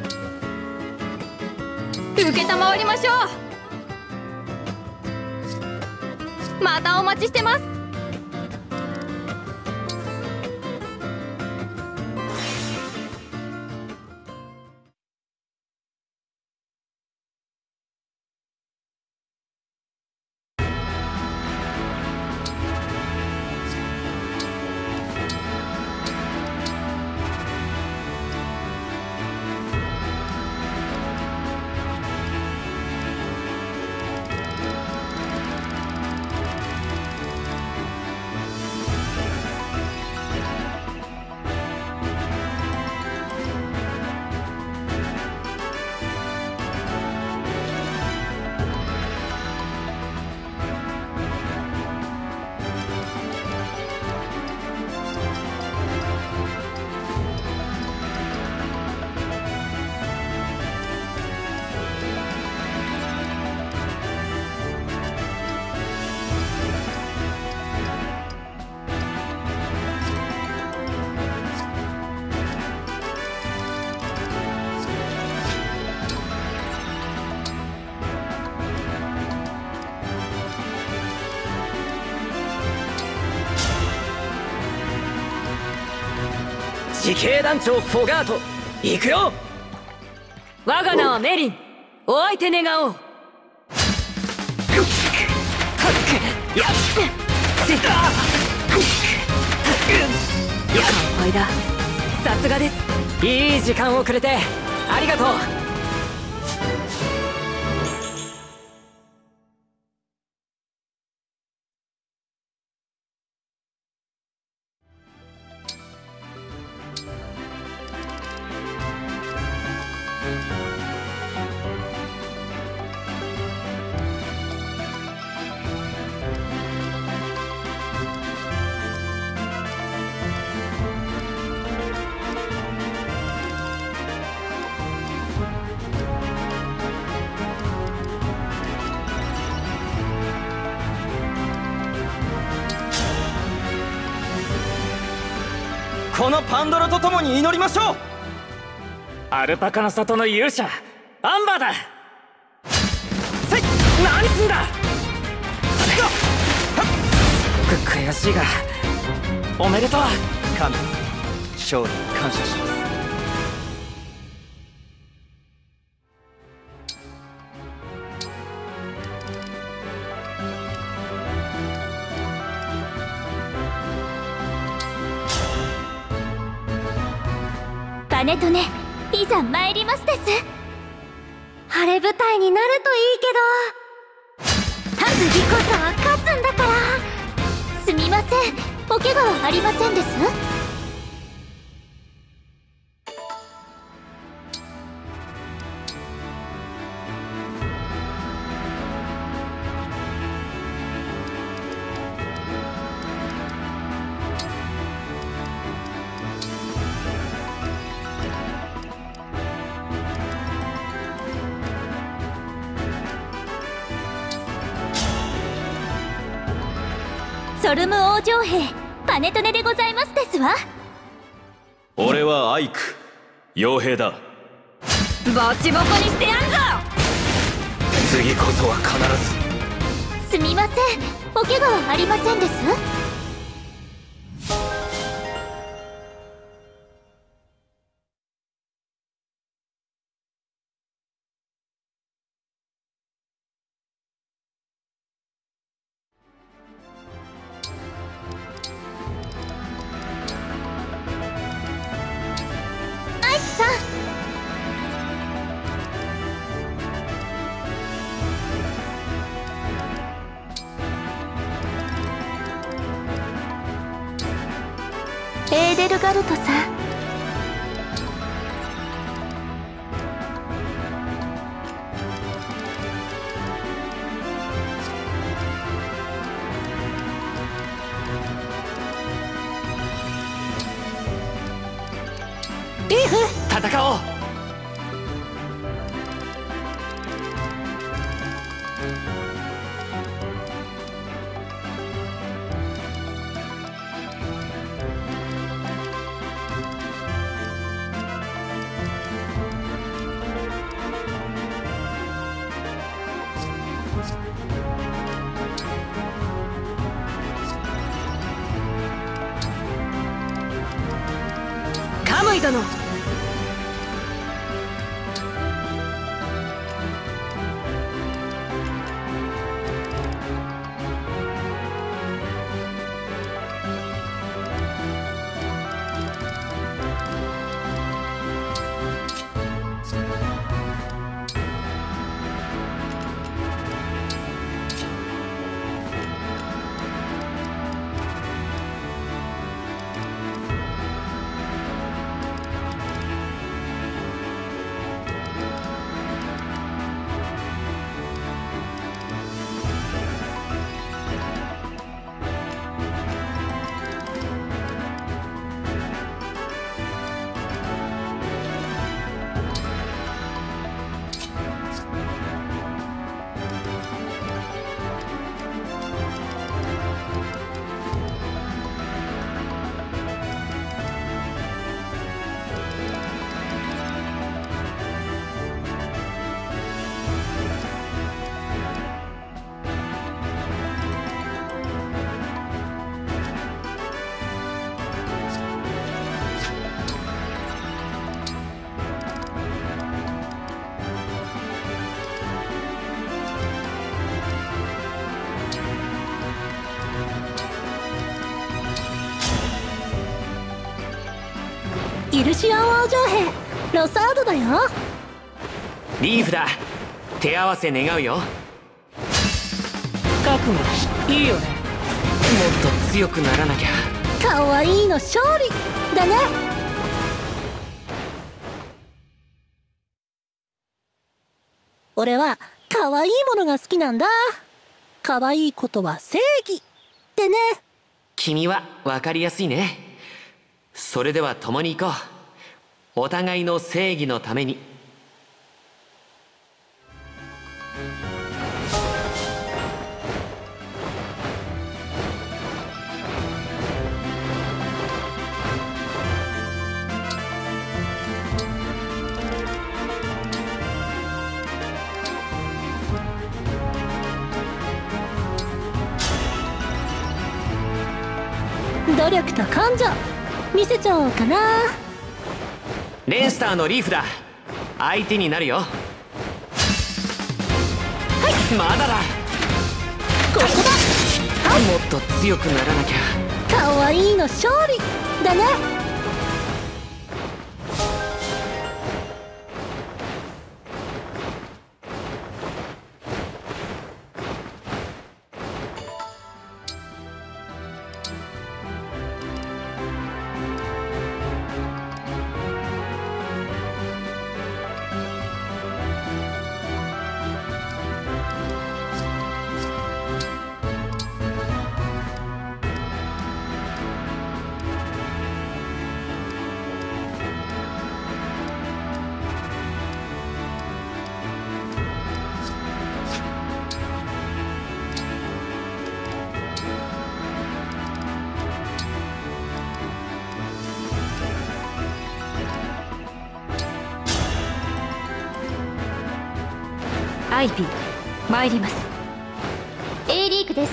受けたまわりましょう。またお待ちしてます。自警団長フォガート、行くよ。我が名はメリン、お相手願おう。完敗だ。さすがです。いい時間をくれてありがとう。このパンドラと共に祈りましょう。アルパカの里の勇者アンバーだ。せい、何すんだ。く悔しいがおめでとう。神、勝利に感謝します。姉とね、いざ参りますです。晴れ舞台になるといいけど、次こそは勝つんだから。すみません、お怪我はありませんです？ソルム王城兵パネトネでございますですわ。俺はアイク傭兵だ。バチボコにしてやんぞ。次こそは必ず。すみません、お怪我はありませんです？エーデルガルトさん、リーフ、戦おう。殿、イルシオン王城兵ロサードだよ。リーフだ、手合わせ願うよ。覚悟いいよね。もっと強くならなきゃ。かわいいの勝利だね。俺はかわいいものが好きなんだ。かわいいことは正義ってね。君は分かりやすいね。それでは共に行こう。お互いの正義のために。努力と感情見せちゃおうかな。レンスターのリーフだ、相手になるよ。はい、まだだ。ここだ、はい、もっと強くならなきゃ。かわいいの勝利だね。アイビー、参ります。 A リーグです。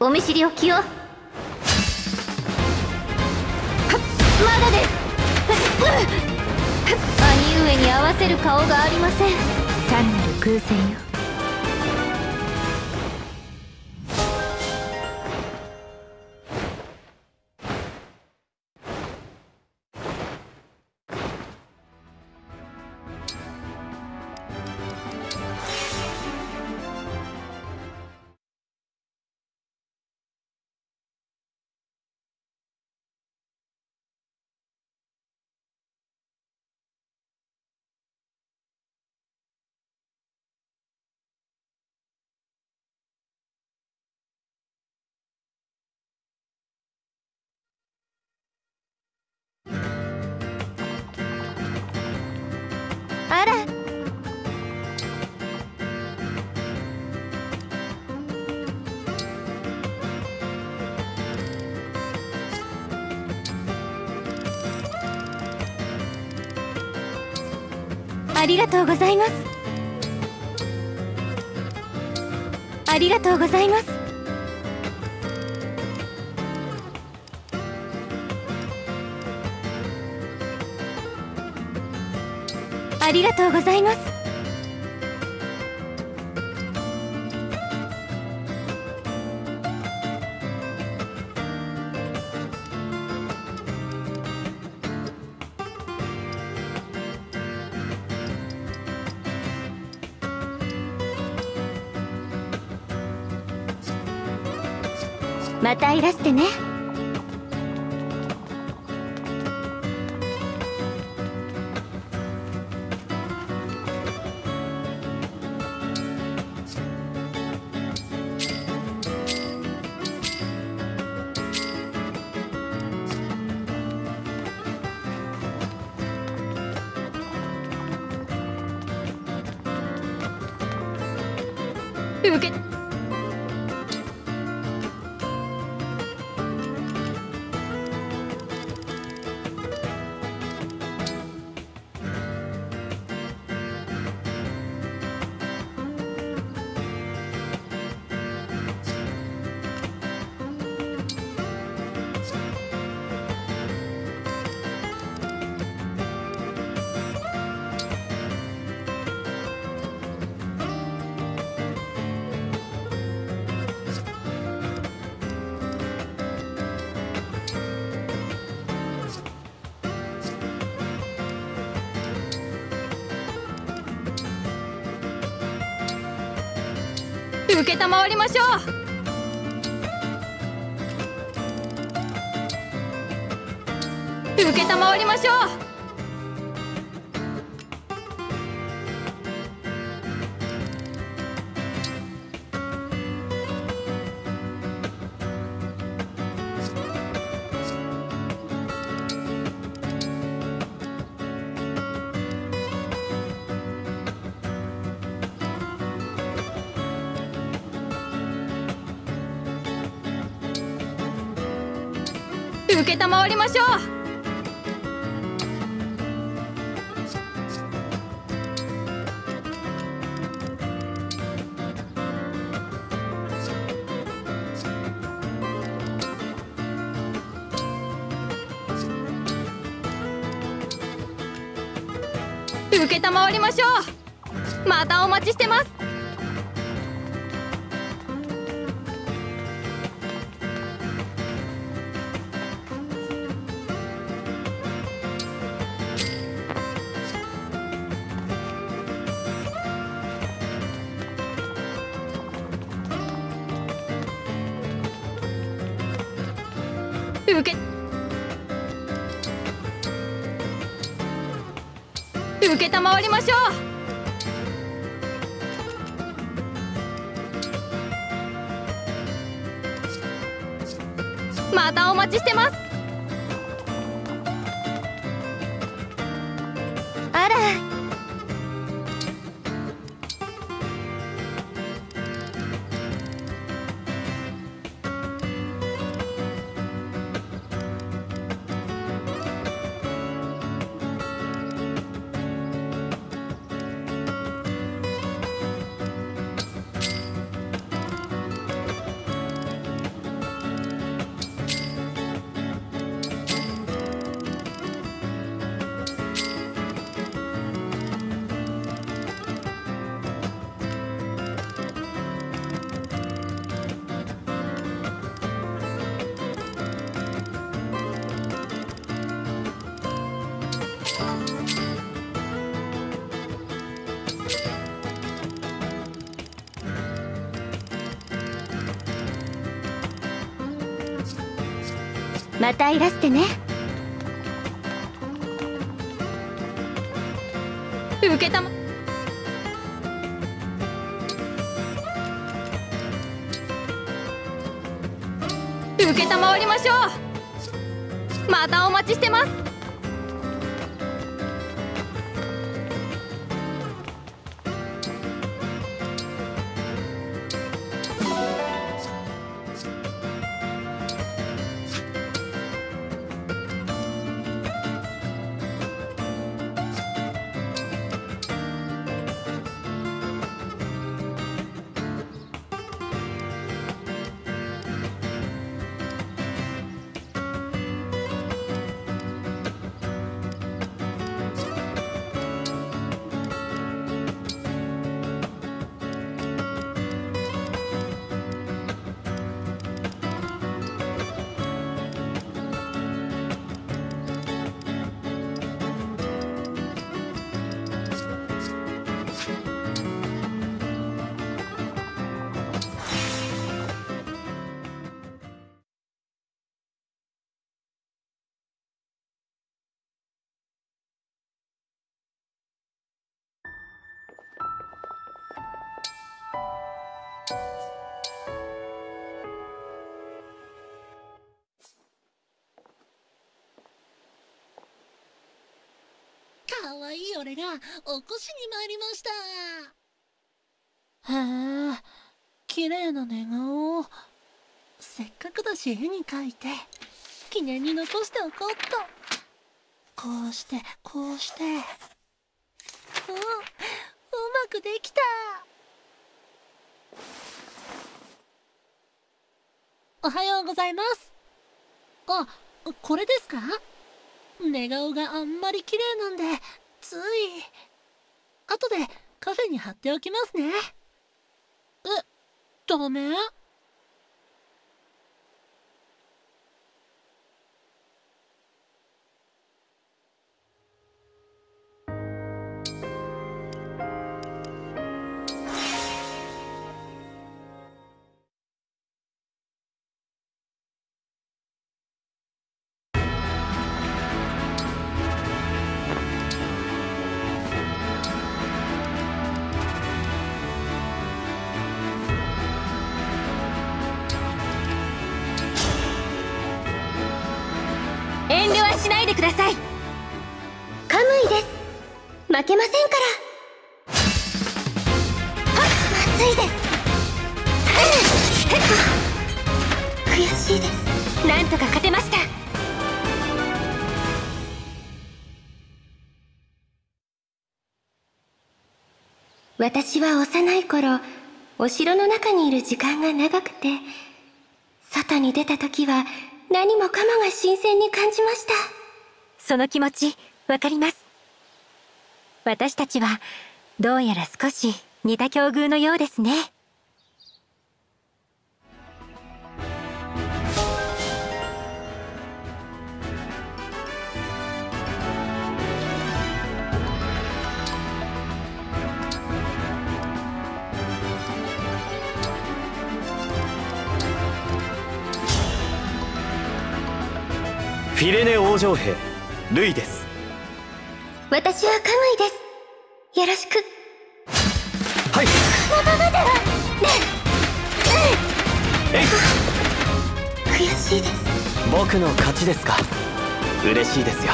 お見知りおきを。はっ、まだです。兄上に合わせる顔がありません。単なる偶然よ。あら、ありがとうございます。ありがとうございます。ありがとうございます。またいらしてね。受け受けたまわりましょう。受けたまわりましょう。受けたまわりましょう。受けたまわりましょう。またお待ちしてます。受け受けたまわりましょう。またお待ちしてます。あら、またいらしてね。受けたま受けたまわりましょう。またお待ちしてます。かわいい俺がおこしに参りました。へえ、綺麗な寝顔。せっかくだし絵に描いて記念に残しておこうっと。こうしてこうして、おうまくできた。おはようございます。あ、これですか？寝顔があんまり綺麗なんでつい。後でカフェに貼っておきますね。え、ダメ？しないでください。カムイです。負けませんから。はっ、まずいです。悔しいです。なんとか勝てました。私は幼い頃、お城の中にいる時間が長くて、外に出た時は何もかもが新鮮に感じました。その気持ち、わかります。私たちは、どうやら少し似た境遇のようですね。フィレネ王女兵ルイです。私はカムイです。よろしく。はい。このままではね。うん。えい。悔しいです。僕の勝ちですか。嬉しいですよ。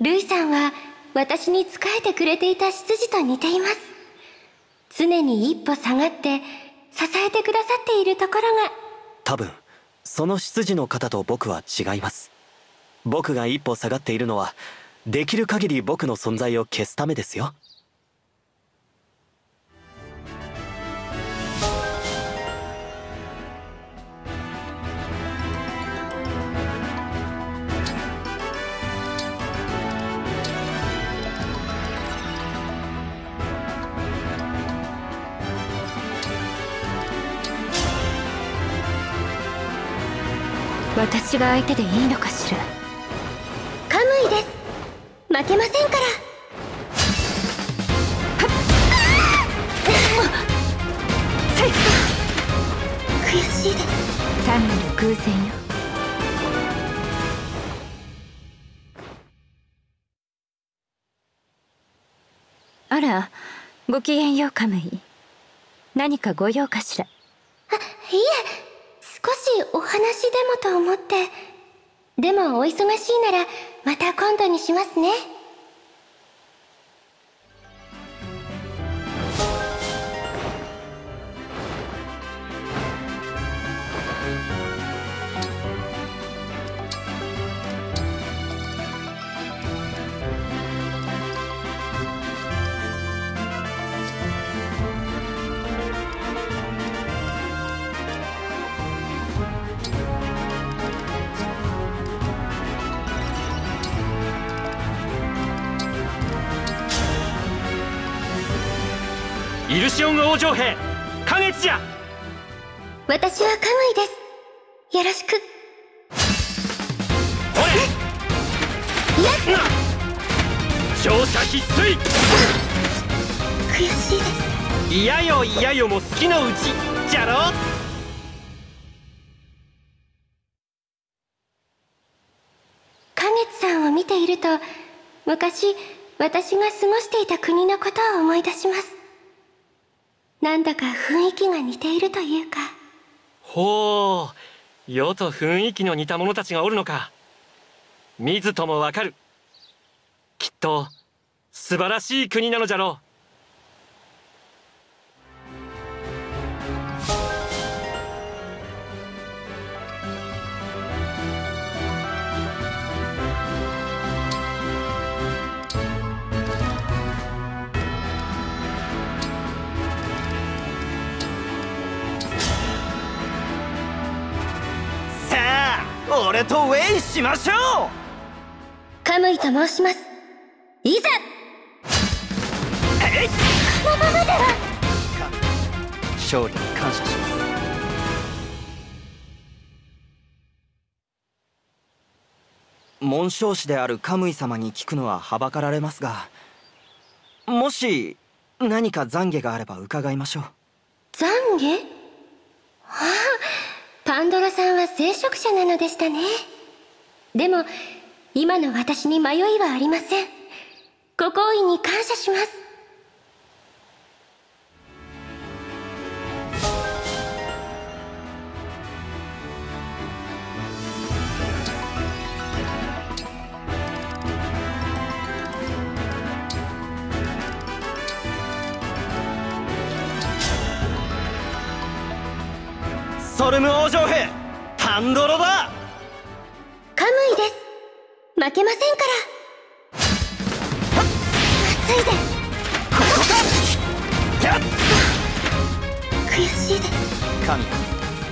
ルイさんは私に仕えてくれていた執事と似ています。常に一歩下がって支えてくださっているところが。多分その執事の方と僕は違います。僕が一歩下がっているのは、できる限り僕の存在を消すためですよ。私が相手でいいのかしら。カムイです。負けませんから。悔しいです。単なる偶然よ。あら、ごきげんようカムイ。何かご用かしら。あ、いえ、少しお話でもと思って。でもお忙しいならまた今度にしますね。イルシオン王女兵カゲチじゃ。私はカムイです。よろしく。おい。やっな。乗車必須。悔しいです。いやよいやよも好きのうちじゃろ。カゲチさんを見ていると、昔私が過ごしていた国のことを思い出します。なんだか雰囲気が似ているというか。ほう、世と雰囲気の似た者たちがおるのか。見ずともわかる。きっと素晴らしい国なのじゃろう。俺とウェイしましょう。カムイと申します。いざ。えい。このままでは。勝利に感謝します。紋章師であるカムイ様に聞くのははばかられますが、もし何か懺悔があれば伺いましょう。懺悔？ああ、パンドラさんは聖職者なのでしたね。でも今の私に迷いはありません。ご好意に感謝します。ソルム王女兵パンドロだ。カムイです。負けませんから。まずいです。悔しいです。神よ、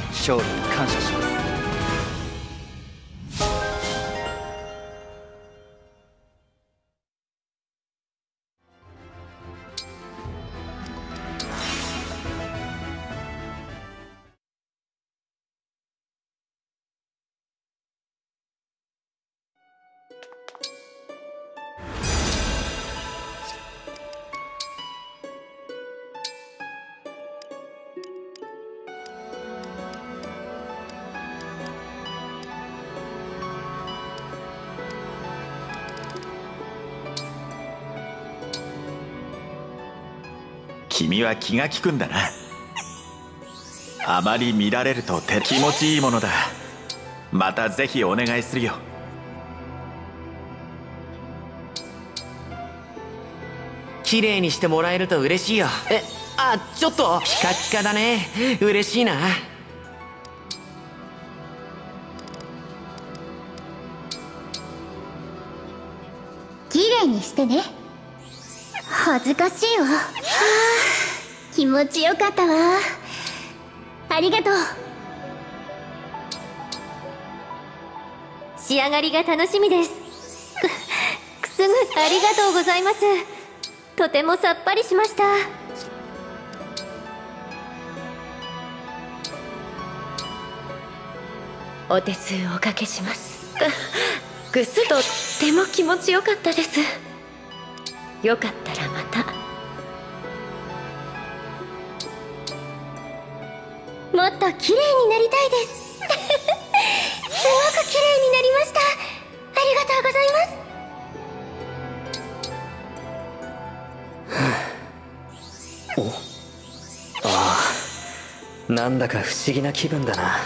勝利に感謝します。君は気が利くんだな。あまり見られると手気持ちいいものだ。またぜひお願いするよ。綺麗にしてもらえると嬉しいよ。え、あ、ちょっとピカピカだね。嬉しいな。綺麗にしてね。恥ずかしいわ。気持ちよかったわ。ありがとう。仕上がりが楽しみです。くすぐありがとうございます。とてもさっぱりしました。お手数おかけします。ぐすっとっても気持ちよかったです。よかったらまた。もっと綺麗になりたいです。すごく綺麗になりました。ありがとうございます。お、ああ、なんだか不思議な気分だな。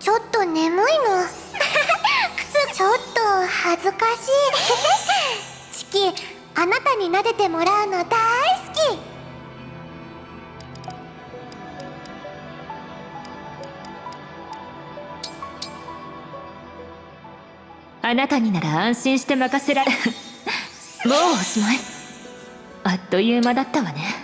ちょっと眠いの。ちょっと恥ずかしい。あなたに撫でてもらうの大好き。あなたになら安心して任せられもうおしまい。あっという間だったわね。